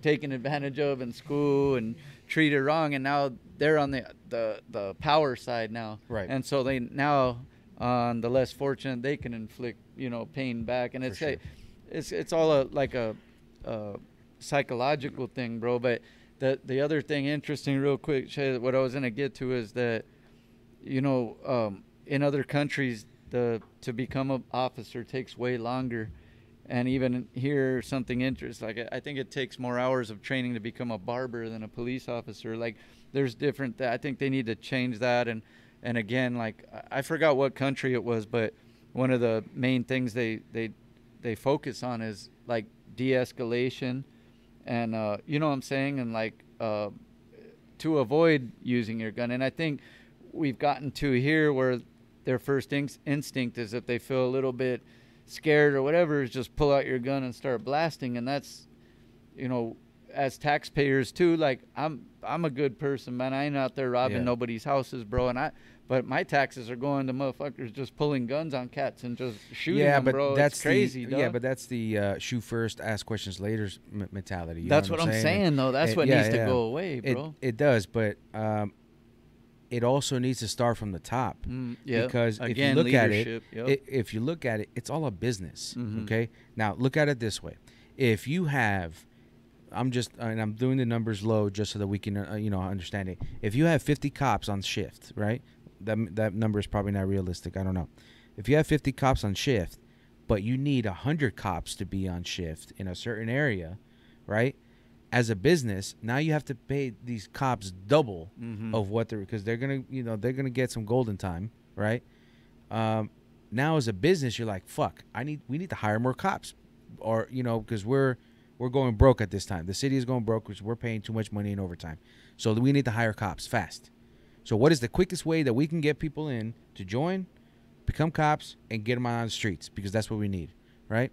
taken advantage of in school and treated wrong, and now they're on the power side now, right? And so they now on the less fortunate, they can inflict, you know, pain back, and it's all like a psychological thing, bro. But the other thing interesting, real quick, Shay, what I was gonna get to is that, you know, in other countries, to become an officer takes way longer, and even here something interesting. Like I think it takes more hours of training to become a barber than a police officer. Like. There's different. I think they need to change that. And again, like, I forgot what country it was, but one of the main things they focus on is like de-escalation, and you know what I'm saying, and like to avoid using your gun. And I think we've gotten to here where their first instinct is, if they feel a little bit scared or whatever, is just pull out your gun and start blasting. And that's, you know, as taxpayers too, like I'm a good person, man. I ain't out there robbing nobody's houses, bro. But my taxes are going to motherfuckers just pulling guns on cats and just shooting them, bro. But that's crazy, dog. Yeah, but that's the shoot first, ask questions later mentality. That's what I'm saying, though. That's what needs to go away, bro. It does, but it also needs to start from the top. Because again, if you look at it, if you look at it, it's all a business. Okay, now look at it this way: if you have I'm doing the numbers low just so that we can, you know, understand it. If you have 50 cops on shift, right? That number is probably not realistic. I don't know. If you have 50 cops on shift, but you need 100 cops to be on shift in a certain area, right? As a business, now you have to pay these cops double of what they're, because they're gonna, you know, they're gonna get some golden time, right? Now as a business, you're like, fuck, we need to hire more cops, or, you know, because we're going broke at this time. The city is going broke because we're paying too much money in overtime. So we need to hire cops fast. So what is the quickest way that we can get people in to join, become cops, and get them out on the streets? Because that's what we need, right?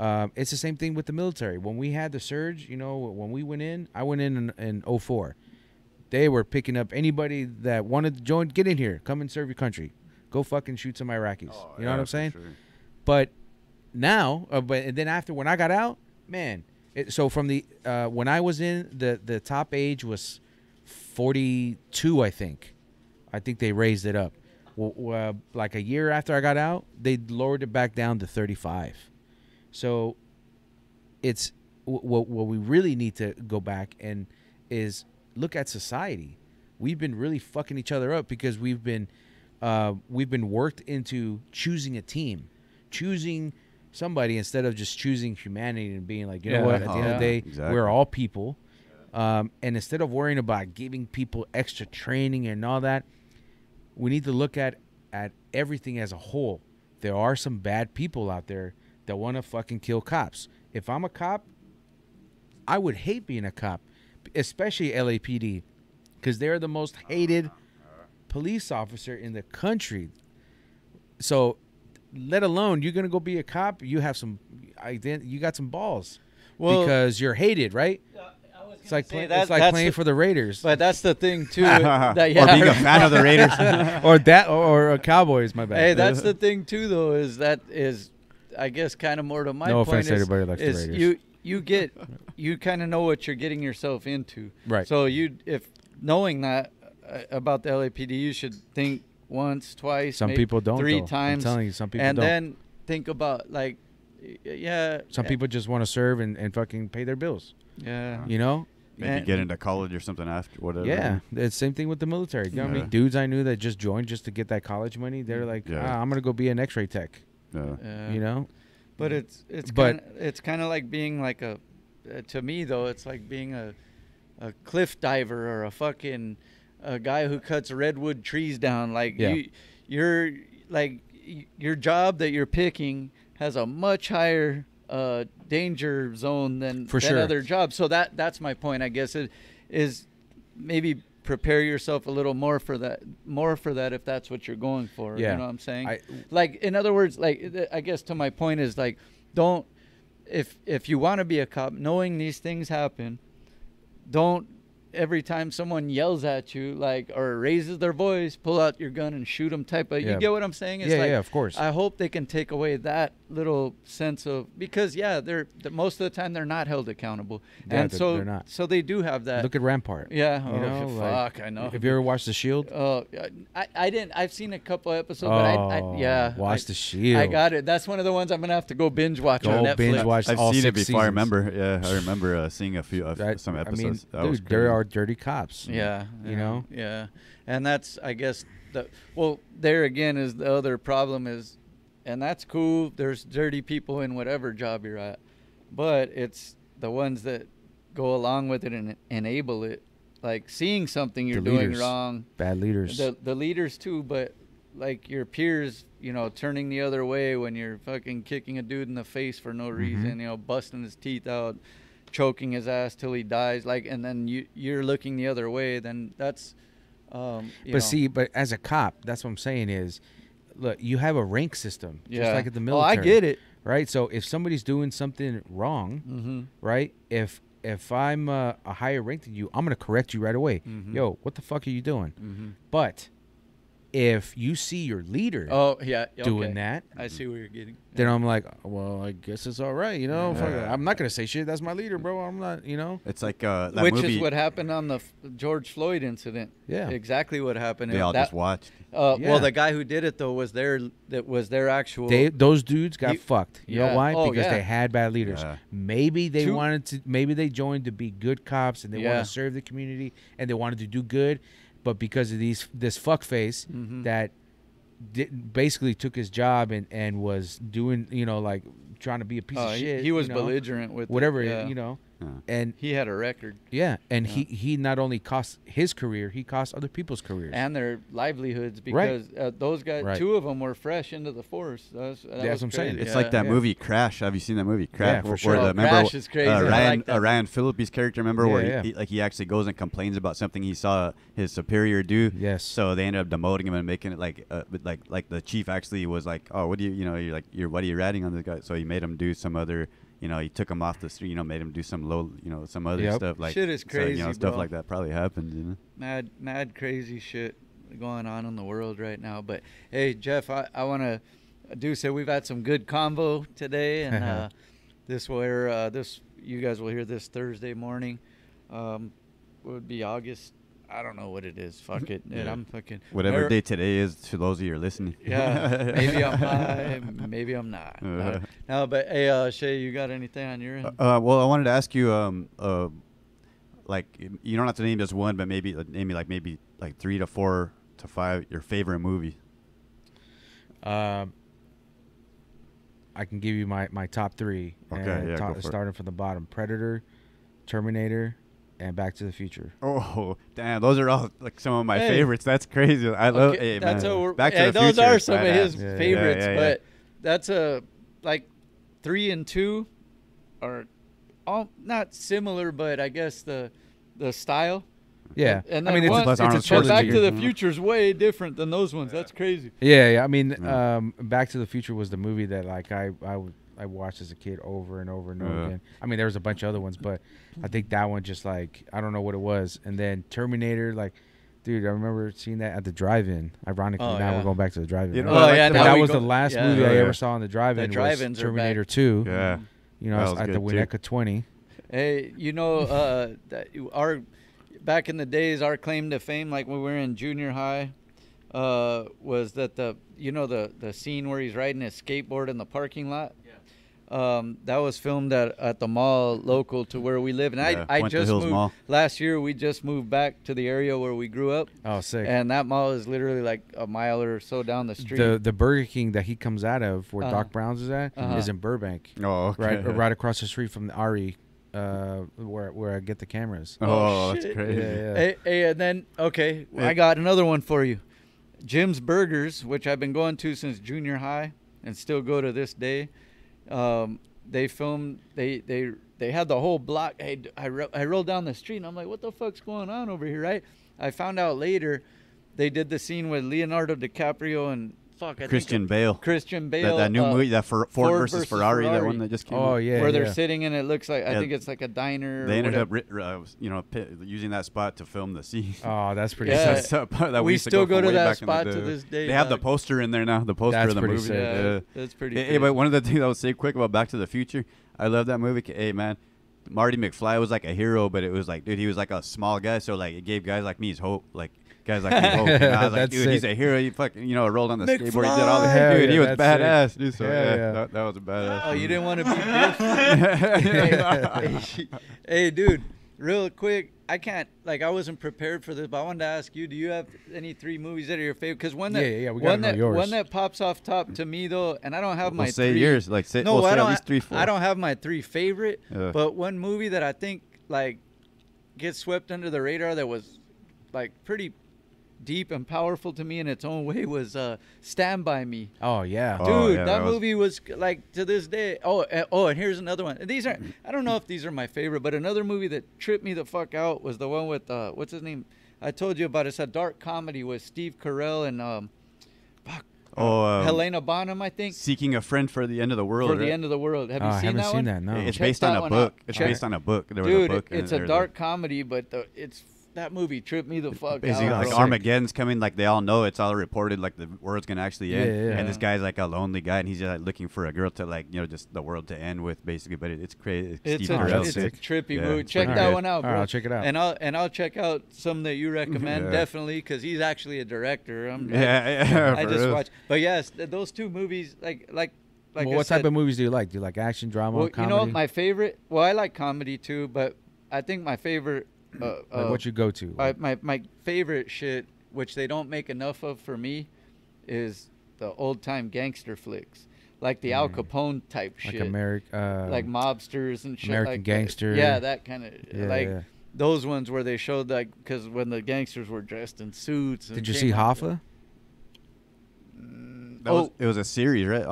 It's the same thing with the military. When we had the surge, you know, when we went in, I went in 04. They were picking up anybody that wanted to join. Get in here. Come and serve your country. Go fucking shoot some Iraqis. Oh, you know what I'm saying? Sure. But now, and then after, when I got out, man, so from the when I was in, the top age was 42, I think. I think they raised it up. Like a year after I got out, they lowered it back down to 35. So it's what we really need to go back and is look at society. We've been really fucking each other up because we've been worked into choosing a team, choosing somebody instead of just choosing humanity and being like, you know what, at the end of the day, we're all people. And instead of worrying about giving people extra training and all that, we need to look at everything as a whole. There are some bad people out there that want to fucking kill cops. If I'm a cop, I would hate being a cop, especially LAPD, because they're the most hated police officer in the country. So, let alone you're gonna go be a cop, you have some, you got some balls, well, because you're hated, right? It's like playing for the Raiders. But that's the thing too. Or being a fan of the Raiders, or Cowboys. My bad. Hey, that's the thing too, though. Is I guess kind of more to my point. No offense to anybody that likes the Raiders. You get you kind of know what you're getting yourself into. Right. So you, if knowing that about the LAPD, you should think once, twice, some people don't, three times. I'm telling you, some people don't. And then think about like, yeah. Some people just want to serve and fucking pay their bills. Yeah. You know? Maybe get into college or something after, whatever. Yeah, the same thing with the military. You know how many dudes I knew that just joined just to get that college money? They're like, ah, I'm gonna go be an X-ray tech. Yeah. You know, but it's kind of like being like a, to me though, it's like being a cliff diver or a fucking guy who cuts redwood trees down. Like you're like your job that you're picking has a much higher danger zone than other jobs. So that's my point, I guess, it is maybe prepare yourself a little more for that, if that's what you're going for. You know what I'm saying? Like, in other words, like, I guess to my point is like, don't, if you want to be a cop, knowing these things happen, don't every time someone yells at you, like, or raises their voice, pull out your gun and shoot them type of, you get what I'm saying? It's like, of course. I hope they can take away that little sense of, because most of the time they're not held accountable. Yeah, and so they're not. So they do have that. Look at Rampart. Yeah. You know, fuck, I know. Have you ever watched The Shield? Oh, I didn't. I've seen a couple episodes, but yeah. Watch The Shield. I got it. That's one of the ones I'm going to have to go binge watch on Netflix. Binge watch all six seasons. I've seen it before. I remember. Yeah, I remember seeing a few, some episodes. I mean, dude, there are dirty cops. Yeah. You know? Yeah. And that's, I guess, well, there again is the other problem is, and that's cool, there's dirty people in whatever job you're at, but it's the ones that go along with it and enable it, like seeing something you're doing wrong. Bad leaders. The leaders too, but like your peers, you know, turning the other way when you're fucking kicking a dude in the face for no reason, you know, busting his teeth out, choking his ass till he dies, like, and then you're looking the other way, then that's, but as a cop, that's what I'm saying is, look, you have a rank system, just like at the military. Oh, I get it. Right? So if somebody's doing something wrong, right, if I'm a higher rank than you, I'm going to correct you right away. Yo, what the fuck are you doing? But if you see your leader doing that, I see where you're getting. Then I'm like, well, I guess it's all right. You know, I'm not going to say shit. That's my leader, bro. I'm not, you know. It's like that which movie. Is what happened on the George Floyd incident. Yeah. Exactly what happened. They all just watched. Well, the guy who did it, though, was their actual. Those dudes got fucked. You know why? Because they had bad leaders. Maybe they wanted to. Maybe they joined to be good cops and they wanted to serve the community and they wanted to do good, but because of this fuckface that basically took his job and was doing, you know, like trying to be a piece of shit. He was belligerent with whatever, you know. And he had a record. Yeah, and he not only cost his career, he cost other people's careers and their livelihoods, because those guys, two of them were fresh into the force. That's what I'm saying. It's like that movie Crash. Have you seen that movie Crash? Yeah, for sure. Crash is crazy. Ryan Phillippe's character, remember, where he actually goes and complains about something he saw his superior do. Yes. So they ended up demoting him and making it like the chief actually was like, oh, what do you know? What are you ratting on this guy? So he made him do some other. You know, he took him off the street. You know, made him do some low. You know, some other stuff like shit is crazy. So, you know, stuff like that probably happened. You know, mad, crazy shit going on in the world right now. But hey, Jeff, I want to say we've had some good convo today, and this you guys will hear this Thursday morning. It would be August. I don't know what it is. Fuck it. Yeah. I'm fucking whatever day today is to those of you listening. Yeah, maybe I'm high, maybe I'm not. No, but hey, Shay, you got anything on your end? Well, I wanted to ask you, like, you don't have to name just one, but maybe name me like three to four to five your favorite movie. I can give you my top three. Okay, starting from the bottom: Predator, Terminator, and Back to the Future. Oh, damn. Those are all like some of my favorites. That's crazy. I love Back to the Future. Those are some of his favorites, but that's like 3 and 2 are all not similar, but I guess the style. Yeah. And I mean, it's a Back to the Future is way different than those ones. That's crazy. Yeah. I mean, Back to the Future was the movie that like I watched as a kid over and over and over again. I mean, there was a bunch of other ones, but I think that one just like, I don't know what it was. And then Terminator, like, dude, I remember seeing that at the drive-in. Ironically, now we're going back to the drive-in. You know, that was the last movie I ever saw on the drive-in. The drive-ins was Terminator 2. Yeah. You know, I was at the Winnetka 20. Hey, you know, our back in the days, our claim to fame, like when we were in junior high, was that the scene where he's riding his skateboard in the parking lot. Yeah. That was filmed at the mall local to where we live, and yeah, I just moved mall. Last year. We just moved back to the area where we grew up. Oh, sick! And that mall is literally like a mile or so down the street. The Burger King that he comes out of, where Doc Brown's is at, is in Burbank. Oh, okay. right across the street from the Ari. Where I get the cameras. Oh, shit. That's crazy. Yeah, yeah. Hey, and then, okay, well, I got another one for you. Jim's Burgers, which I've been going to since junior high and still go to this day. They filmed, they had the whole block. Hey, I rolled down the street, and I'm like, what the fuck's going on over here, right? I found out later they did the scene with Leonardo DiCaprio and Christian Bale. That new movie, that Ford versus Ferrari, that one that just came out. Oh, yeah. Where they're sitting and it looks like, I think it's like a diner. They ended up, you know, using that spot to film the scene. Oh, that's pretty sick. That we still go to that spot to this day. They have the poster in there now, the poster of the movie. Sick. Yeah, that's pretty sick. Hey, but one of the things I would say quick about Back to the Future, I love that movie. Hey, man. Marty McFly was like a hero, but it was like, dude, he was like a small guy, so like it gave guys like me his hope. Like guys like me hope. And I was like, dude, he's a hero. He fucking, you know, rolled on the skateboard. He did all that. Dude, he was badass. Dude, so yeah. That was a badass. Oh, you didn't want to be bitch? Hey, dude, real quick, I can't, like, I wasn't prepared for this, but I wanted to ask you, do you have any three movies that are your favorite? Because one that pops off top to me, though, and I don't have my three. Say yours. Like, say, no, I don't, at least three, four. I don't have my three favorite, but one movie that I think, like, gets swept under the radar that was, like, pretty deep and powerful to me in its own way was Stand By Me. Oh, yeah. Dude, that movie was, like, to this day. Oh, and here's another one. These are, I don't know if these are my favorite, but another movie that tripped me the fuck out was the one with, what's his name? I told you about it. It's a dark comedy with Steve Carell and, Helena Bonham, I think. Seeking a Friend for the End of the World. For the End of the World. Have you seen that one? I haven't seen that, no. It's based on a book. It's based on a book. Dude, it's a dark comedy, but it's... That movie tripped me the fuck out. Like Armageddon's coming, like they all know it's all reported, like the world's gonna actually end. And this guy's like a lonely guy, and he's just like looking for a girl to, like, you know, just the world to end with, basically. But it's crazy. It's a trippy movie. Check that one out, bro. All right, I'll check it out. And I'll check out some that you recommend definitely, because he's actually a director. I just watch. But yes, those two movies, like. Well, what type of movies do you like? Do you like action, drama, comedy? You know what my favorite? Well, I like comedy too, but I think my favorite. Like what you go to? My favorite shit, which they don't make enough of for me, is the old time gangster flicks, like the Al Capone type shit, like like mobsters and shit, American Gangster. Yeah, that kind of those ones where they showed, like, because when the gangsters were dressed in suits. And did you see Hoffa? It was a series, right?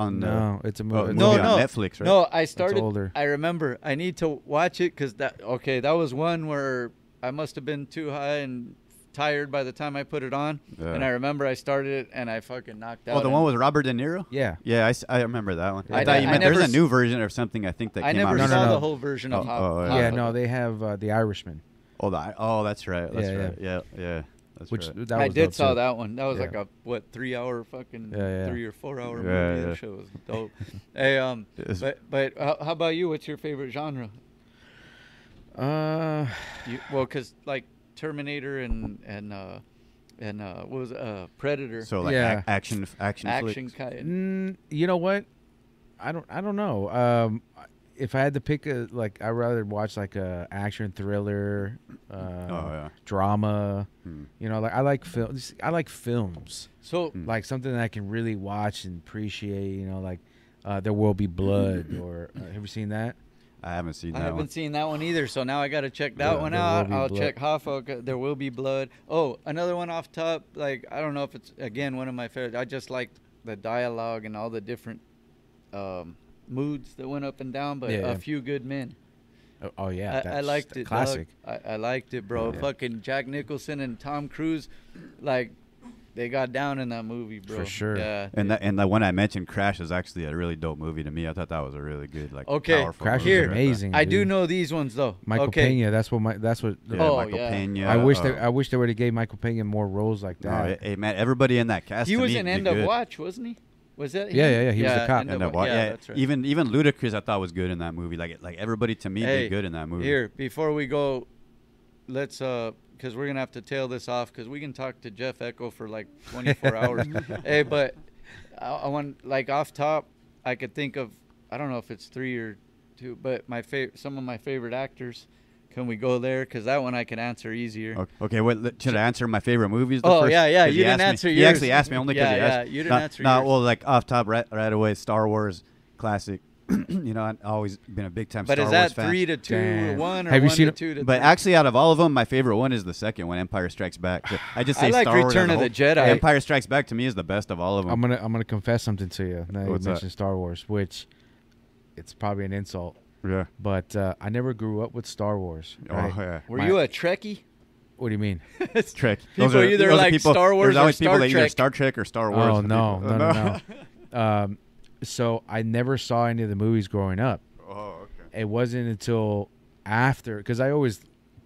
It's a movie. On Netflix, right? No, I started. It's older. I remember. I need to watch it because that was one where I must have been too high and tired by the time I put it on. Yeah. And I remember I started it and I fucking knocked out. Oh, the one with Robert De Niro? Yeah. Yeah, I remember that one. Yeah. I thought you meant there's a new version or something, I think, that came out. I never saw the whole version of Hoffa. Yeah, no, they have The Irishman. Oh, that's right. That's right. Yeah. I did saw that one. That was like a 3 hour fucking 3 or 4 hour movie. That shit was dope. Hey, but how about you? What's your favorite genre? Because like Terminator and what was Predator. So like action flicks. You know what? I don't know. If I had to pick I'd rather watch like a action thriller, drama. You know, like I like films. So like something that I can really watch and appreciate. You know, like There Will Be Blood, or have you seen that? I haven't seen that one. I haven't seen that one either. So now I got to check that one out. I'll check Hoffa. There Will Be Blood. Oh, another one off top. Like, I don't know if it's again one of my favorites. I just like the dialogue and all the different. Moods that went up and down, but A Few Good Men. Oh yeah, that's I liked it. Classic. I liked it, bro. Yeah. Fucking Jack Nicholson and Tom Cruise, like they got down in that movie, bro. For sure. Yeah. And the one I mentioned, Crash, is actually a really dope movie to me. I thought that was a really good, like, powerful Crash movie. Is amazing. I do know these ones though. Michael Pena. That's what. Yeah, Michael Pena. I wish they would have gave Michael Pena more roles like that. Hey man, everybody in that cast. He was in End of Watch, wasn't he? Was it? Yeah. He was the cop. Yeah, that's right. Even Ludacris, I thought, was good in that movie. Like everybody to me did good in that movie. Here, before we go, let's because we're gonna have to tail this off because we can talk to Jeff Echo for like 24 hours. Hey, but I want, like, off top, I could think of, I don't know if it's 3 or 2, but my favorite, some of my favorite actors. Can we go there? Because that one I can answer easier. Okay, what should I answer? My favorite movies? Oh, yeah. You didn't answer yours. He actually asked me only because he asked. Yeah, you didn't answer yours. No, well, like off top right away, Star Wars classic. You know, I've always been a big time Star Wars fan. But is that 3 to 2 or 1 or have 1 to 2 to 3? But actually, out of all of them, my favorite one is the second one, Empire Strikes Back. I just say Star Wars. I like Return of the Jedi. Empire Strikes Back to me is the best of all of them. I'm gonna confess something to you. Now you mentioned Star Wars, which it's probably an insult. Yeah, but I never grew up with Star Wars. Right? Oh yeah. Were you a Trekkie? What do you mean? It's Trek. People either like Star Wars or Star Trek or Star Wars. Oh no. So I never saw any of the movies growing up. Oh, okay. It wasn't until after, because I always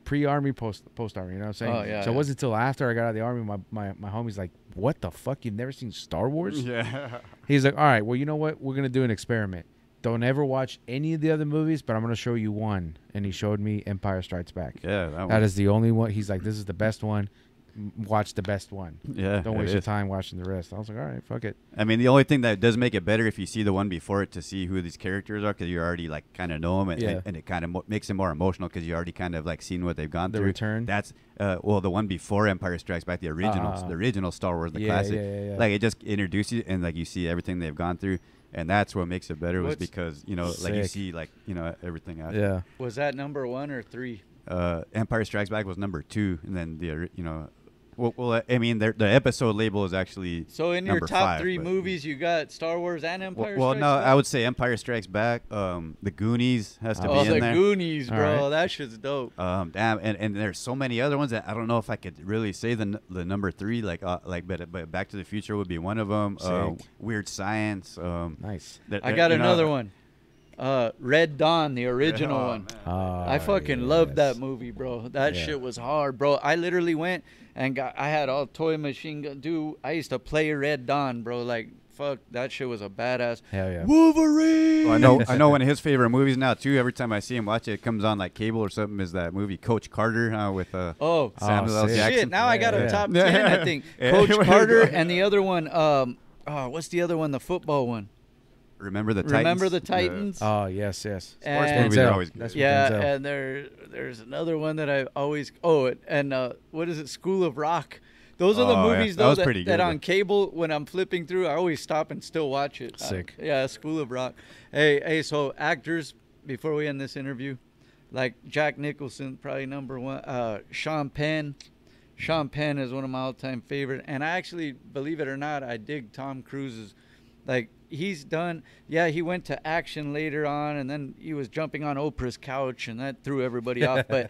pre-army, post-army. You know what I'm saying? Oh, yeah. So it wasn't until after I got out of the army, my homie's like, "What the fuck? You've never seen Star Wars?" Yeah. He's like, "All right, well, you know what? We're gonna do an experiment. Don't ever watch any of the other movies, but I'm going to show you one." And he showed me Empire Strikes Back. Yeah, that is the only one. He's like, "This is the best one. Watch the best one. Yeah, don't waste your time watching the rest." I was like, all right, fuck it. I mean, the only thing that does make it better if you see the one before it to see who these characters are, because you already like kind of know them, and it kind of makes it more emotional because you already kind of like seen what they've gone through. The Return. That's well, the one before Empire Strikes Back, the original Star Wars, the classic. Yeah. Like it just introduces you, and like you see everything they've gone through, and that's what makes it better. Was because you know, like you see, like you know, everything else. Yeah. Was that number 1 or 3? Empire Strikes Back was number 2, and then the Well, I mean, the episode label is actually so in your top 3 movies. You got Star Wars and Empire. Well, Strikes Back? I would say Empire Strikes Back. The Goonies has to be in there. Oh, the Goonies, bro, right. That shit's dope. Damn, and there's so many other ones that I don't know if I could really say the number 3. But Back to the Future would be one of them. Weird Science. Nice. I got another one. Red Dawn, the original one. I fucking loved that movie, bro. That shit was hard, bro. I literally went and I had all toy machine gun. Dude, I used to play Red Dawn, bro. Like, fuck, that shit was a badass. Hell yeah. Wolverine. Well, I know one of his favorite movies now too. Every time I see him watch it, it comes on like cable or something. Is that movie Coach Carter with Samuel L. Jackson? Shit, now I got a top 10, I think. Coach Carter and the other one. What's the other one? The football one. Remember the Titans? Oh, yes. Sports movies are always good. Yeah, and there's another one that I always... what is it? School of Rock. Those are the movies, though, that on cable, when I'm flipping through, I always stop and still watch it. Sick. School of Rock. Hey, so actors, before we end this interview, like Jack Nicholson, probably number 1. Sean Penn. Sean Penn is one of my all-time favorite. And I actually, believe it or not, I dig Tom Cruise's, like... He's done. Yeah, he went to action later on, and then he was jumping on Oprah's couch, and that threw everybody off. But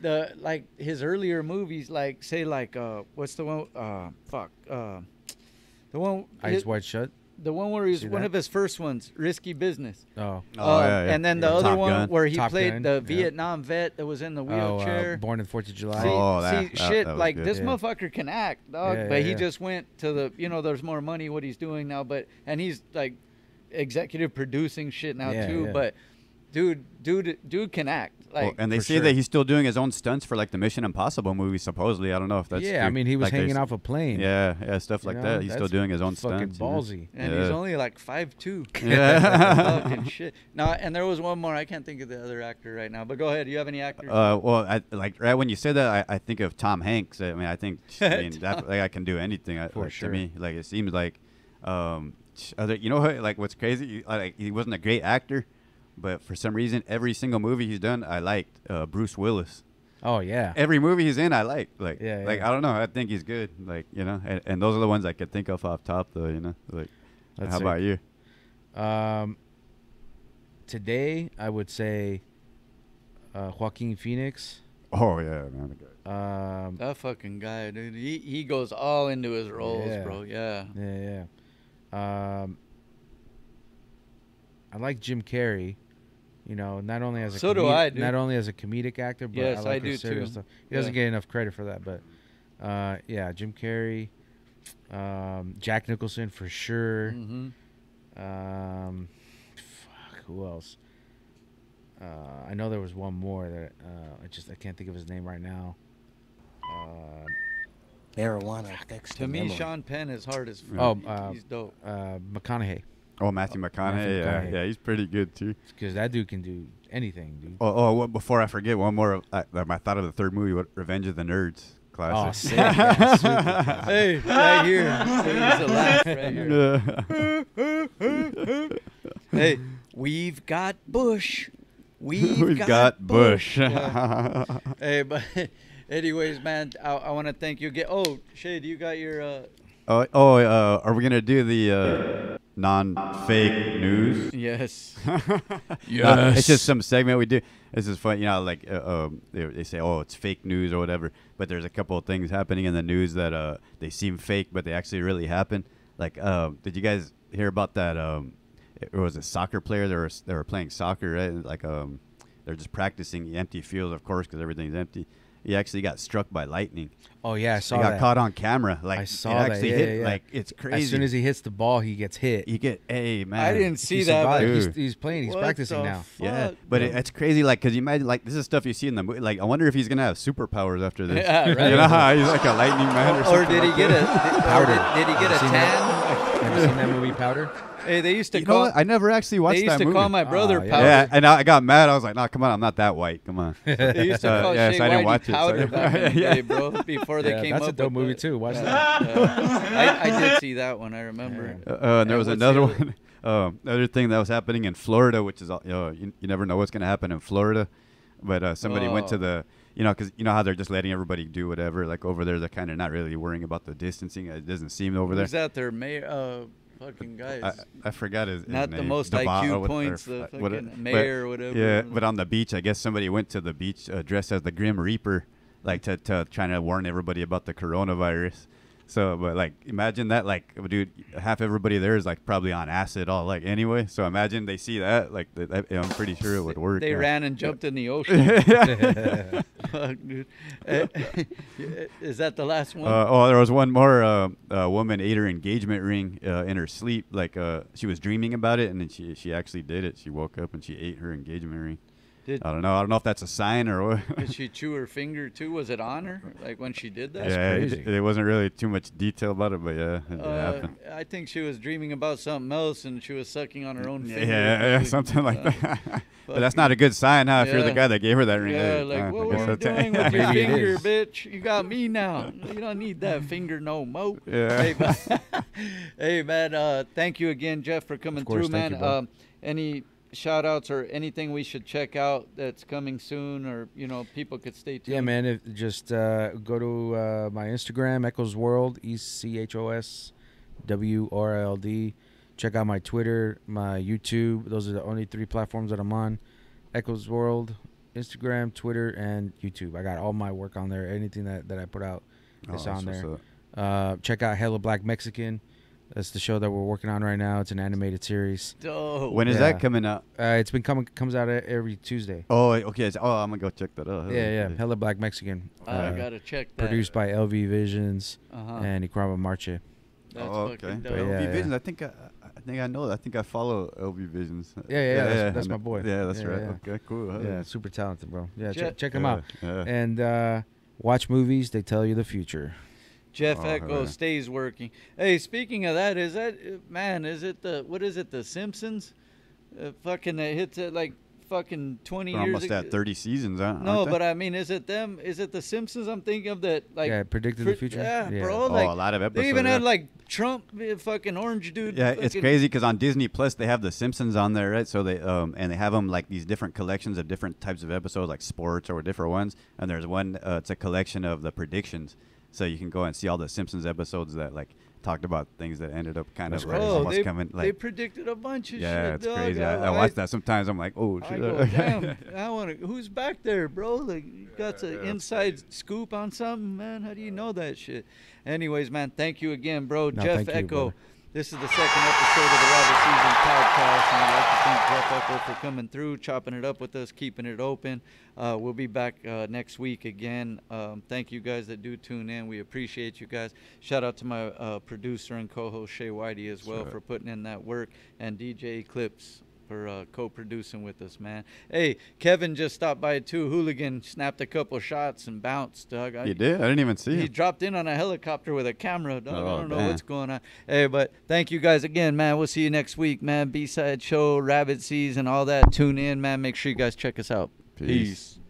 the like his earlier movies, like say like what's the one? The one. Eyes Wide Shut. The one where he's one of his first ones, Risky Business. And then the other Top one Gun. Where he Top played Gun. The Vietnam vet that was in the wheelchair. Born on 4th of July. This motherfucker can act, dog. He just went to the, you know, there's more money what he's doing now, and he's like executive producing shit now too. Yeah. But dude can act. Like, well, and they say that he's still doing his own stunts for like the Mission Impossible movie. Supposedly, I don't know if that's true. I mean, he was like hanging off a plane. Yeah, stuff like that. He's still doing his own stunts. Fucking ballsy. You know? And he's only like 5'2". Yeah, fucking shit. No, and there was one more. I can't think of the other actor right now. But go ahead. Do you have any actors? Right when you say that, I think of Tom Hanks. That, like, I can do anything. To me, like it seems like, you know, like what's crazy? Like he wasn't a great actor. But for some reason, every single movie he's done, I liked. Bruce Willis. Oh yeah. Every movie he's in, I liked. I don't know. I think he's good. Like, you know, and those are the ones I could think of off top, though. You know, like, how about you? Today I would say Joaquin Phoenix. Oh yeah, man. That fucking guy, dude. He goes all into his roles, bro. Yeah. I like Jim Carrey, you know, not only as a comedic actor, but I like his serious stuff. He doesn't get enough credit for that, but Jim Carrey, Jack Nicholson for sure. Mm-hmm. Fuck, who else? I know there was one more that I can't think of his name right now. Marijuana affects to me. Memory. Sean Penn is hard as fuck. Oh, he's dope. McConaughey. Oh, Matthew McConaughey. Yeah, yeah, he's pretty good too. Because that dude can do anything, dude. Well, before I forget, one more. I thought of the third movie, Revenge of the Nerds. Classic. Oh, sick. Yeah, classic. Hey, right here. Hey, we've got Bush. We've got Bush. Yeah. Hey, but anyways, man, I want to thank you again. Oh, Shay, do you got your? Are we gonna do the non-fake news? Yes. Yes. No, it's just some segment we do. This is fun, you know. Like they say, oh, it's fake news or whatever. But there's a couple of things happening in the news that they seem fake, but they actually really happen. Like, did you guys hear about that? It was a soccer player. They were playing soccer, right? Like they're just practicing empty fields, of course, because everything's empty. He actually got struck by lightning. Oh yeah, I saw that. He got caught on camera. Like I saw that. Actually hit. Yeah. Like it's crazy. As soon as he hits the ball, he gets hit. You get, hey man. I didn't see that. He's playing. He's practicing now. Yeah, but it's crazy. Like, cause you imagine, like this is stuff you see in the movie. Like I wonder if he's gonna have superpowers after this. Yeah, right. You know how he's like a lightning man or something. Or did he get a powder? Did he get a tan? Have you seen that movie Powder? Hey, they used to call. I never actually watched that movie. They used to call my brother Powder. Yeah, and I got mad. I was like, "No, come on, I'm not that white. Come on." They used to call Shay Whitey Powder back in the day, bro. Before they came up. That's a dope movie too. Watch that. I did see that one. I remember. And there was another one. Another thing that was happening in Florida, which is you never know what's gonna happen in Florida, but somebody went to the. You know, because you know how they're just letting everybody do whatever. Like over there, they're kind of not really worrying about the distancing. It doesn't seem over there. Is that their mayor? Fucking guys. I forgot his name. Not the most IQ points, the fucking mayor or whatever. Yeah, but on the beach, I guess somebody went to the beach dressed as the Grim Reaper, like to trying to warn everybody about the coronavirus. So, but like, imagine that, like, dude, half everybody there is like probably on acid all like anyway. So imagine they see that, like, I'm pretty sure it would work. They ran and jumped in the ocean. Fuck, dude. Is that the last one? There was one more. A woman ate her engagement ring in her sleep. Like, she was dreaming about it, and then she actually did it. She woke up and she ate her engagement ring. I don't know. I don't know if that's a sign or what. Did she chew her finger too? Was it on her? Like when she did that? Yeah, there wasn't really too much detail about it, but yeah, it happened. I think she was dreaming about something else and she was sucking on her own finger. Yeah, something like that. But that's not a good sign, huh? Yeah. If you're the guy that gave her that ring. Yeah, like what were you doing with your finger, bitch? You got me now. You don't need that finger no more. Yeah. Hey, man. Hey, man, thank you again, Jeff, for coming through, man. Any shout outs or anything we should check out that's coming soon, or you know, people could stay tuned? Yeah, man, just go to my Instagram, Echoes World, ECHOSWRLD. Check out my Twitter, my YouTube. Those are the only three platforms that I'm on. Echoes World, Instagram, Twitter, and YouTube. I got all my work on there. Anything that I put out is on there. Check out Hella Black Mexican. That's the show that we're working on right now. It's an animated series. Dope. When is that coming out? It's been comes out every Tuesday. Oh, okay. I'm gonna go check that out. Yeah. Hella Black Mexican. I gotta check that. Produced by LV Visions and Ikrama Marche. That's okay. Dope. LV Visions. I think I know that. I think I follow LV Visions. Yeah. That's my boy. Yeah, that's right. Yeah. Okay, cool. Yeah, super talented, bro. Yeah, check him out. Yeah. And watch movies. They tell you the future. Jeff Echo stays working. Hey, speaking of that, is it The Simpsons? Fucking hits it like fucking 20 years ago. Almost at 30 seasons, huh? No, but I mean, is it them? Is it The Simpsons? I'm thinking of that. Like, yeah, predicted the future. Yeah, bro. Like, a lot of episodes. They even had like Trump, fucking orange dude. Yeah, it's crazy because on Disney Plus they have The Simpsons on there, right? So they and they have them like these different collections of different types of episodes, like sports or different ones. And there's one. It's a collection of the predictions. So you can go and see all the Simpsons episodes that like talked about things that ended up kind of almost coming. Like, they predicted a bunch of shit. It's crazy. I watch that sometimes. I'm like, oh, shit. Damn, I want to. Who's back there, bro? Like, you got an inside scoop on something, man. How do you know that shit? Anyways, man, thank you again, bro. Jeff Echo. This is the second episode of the Rabbit Season podcast, and I'd like to thank Jeff Echo for coming through, chopping it up with us, keeping it open. We'll be back next week again. Thank you guys that do tune in. We appreciate you guys. Shout out to my producer and co-host, Shay Whitey, as well, for putting in that work, and DJ Eclipse for co-producing with us, man. Hey, Kevin just stopped by, too. Hooligan snapped a couple shots and bounced, dog. You did? I didn't even see him. He dropped in on a helicopter with a camera, dog. Oh, I don't know what's going on. Hey, but thank you guys again, man. We'll see you next week, man. B-side show, Rabbit Season, all that. Tune in, man. Make sure you guys check us out. Peace.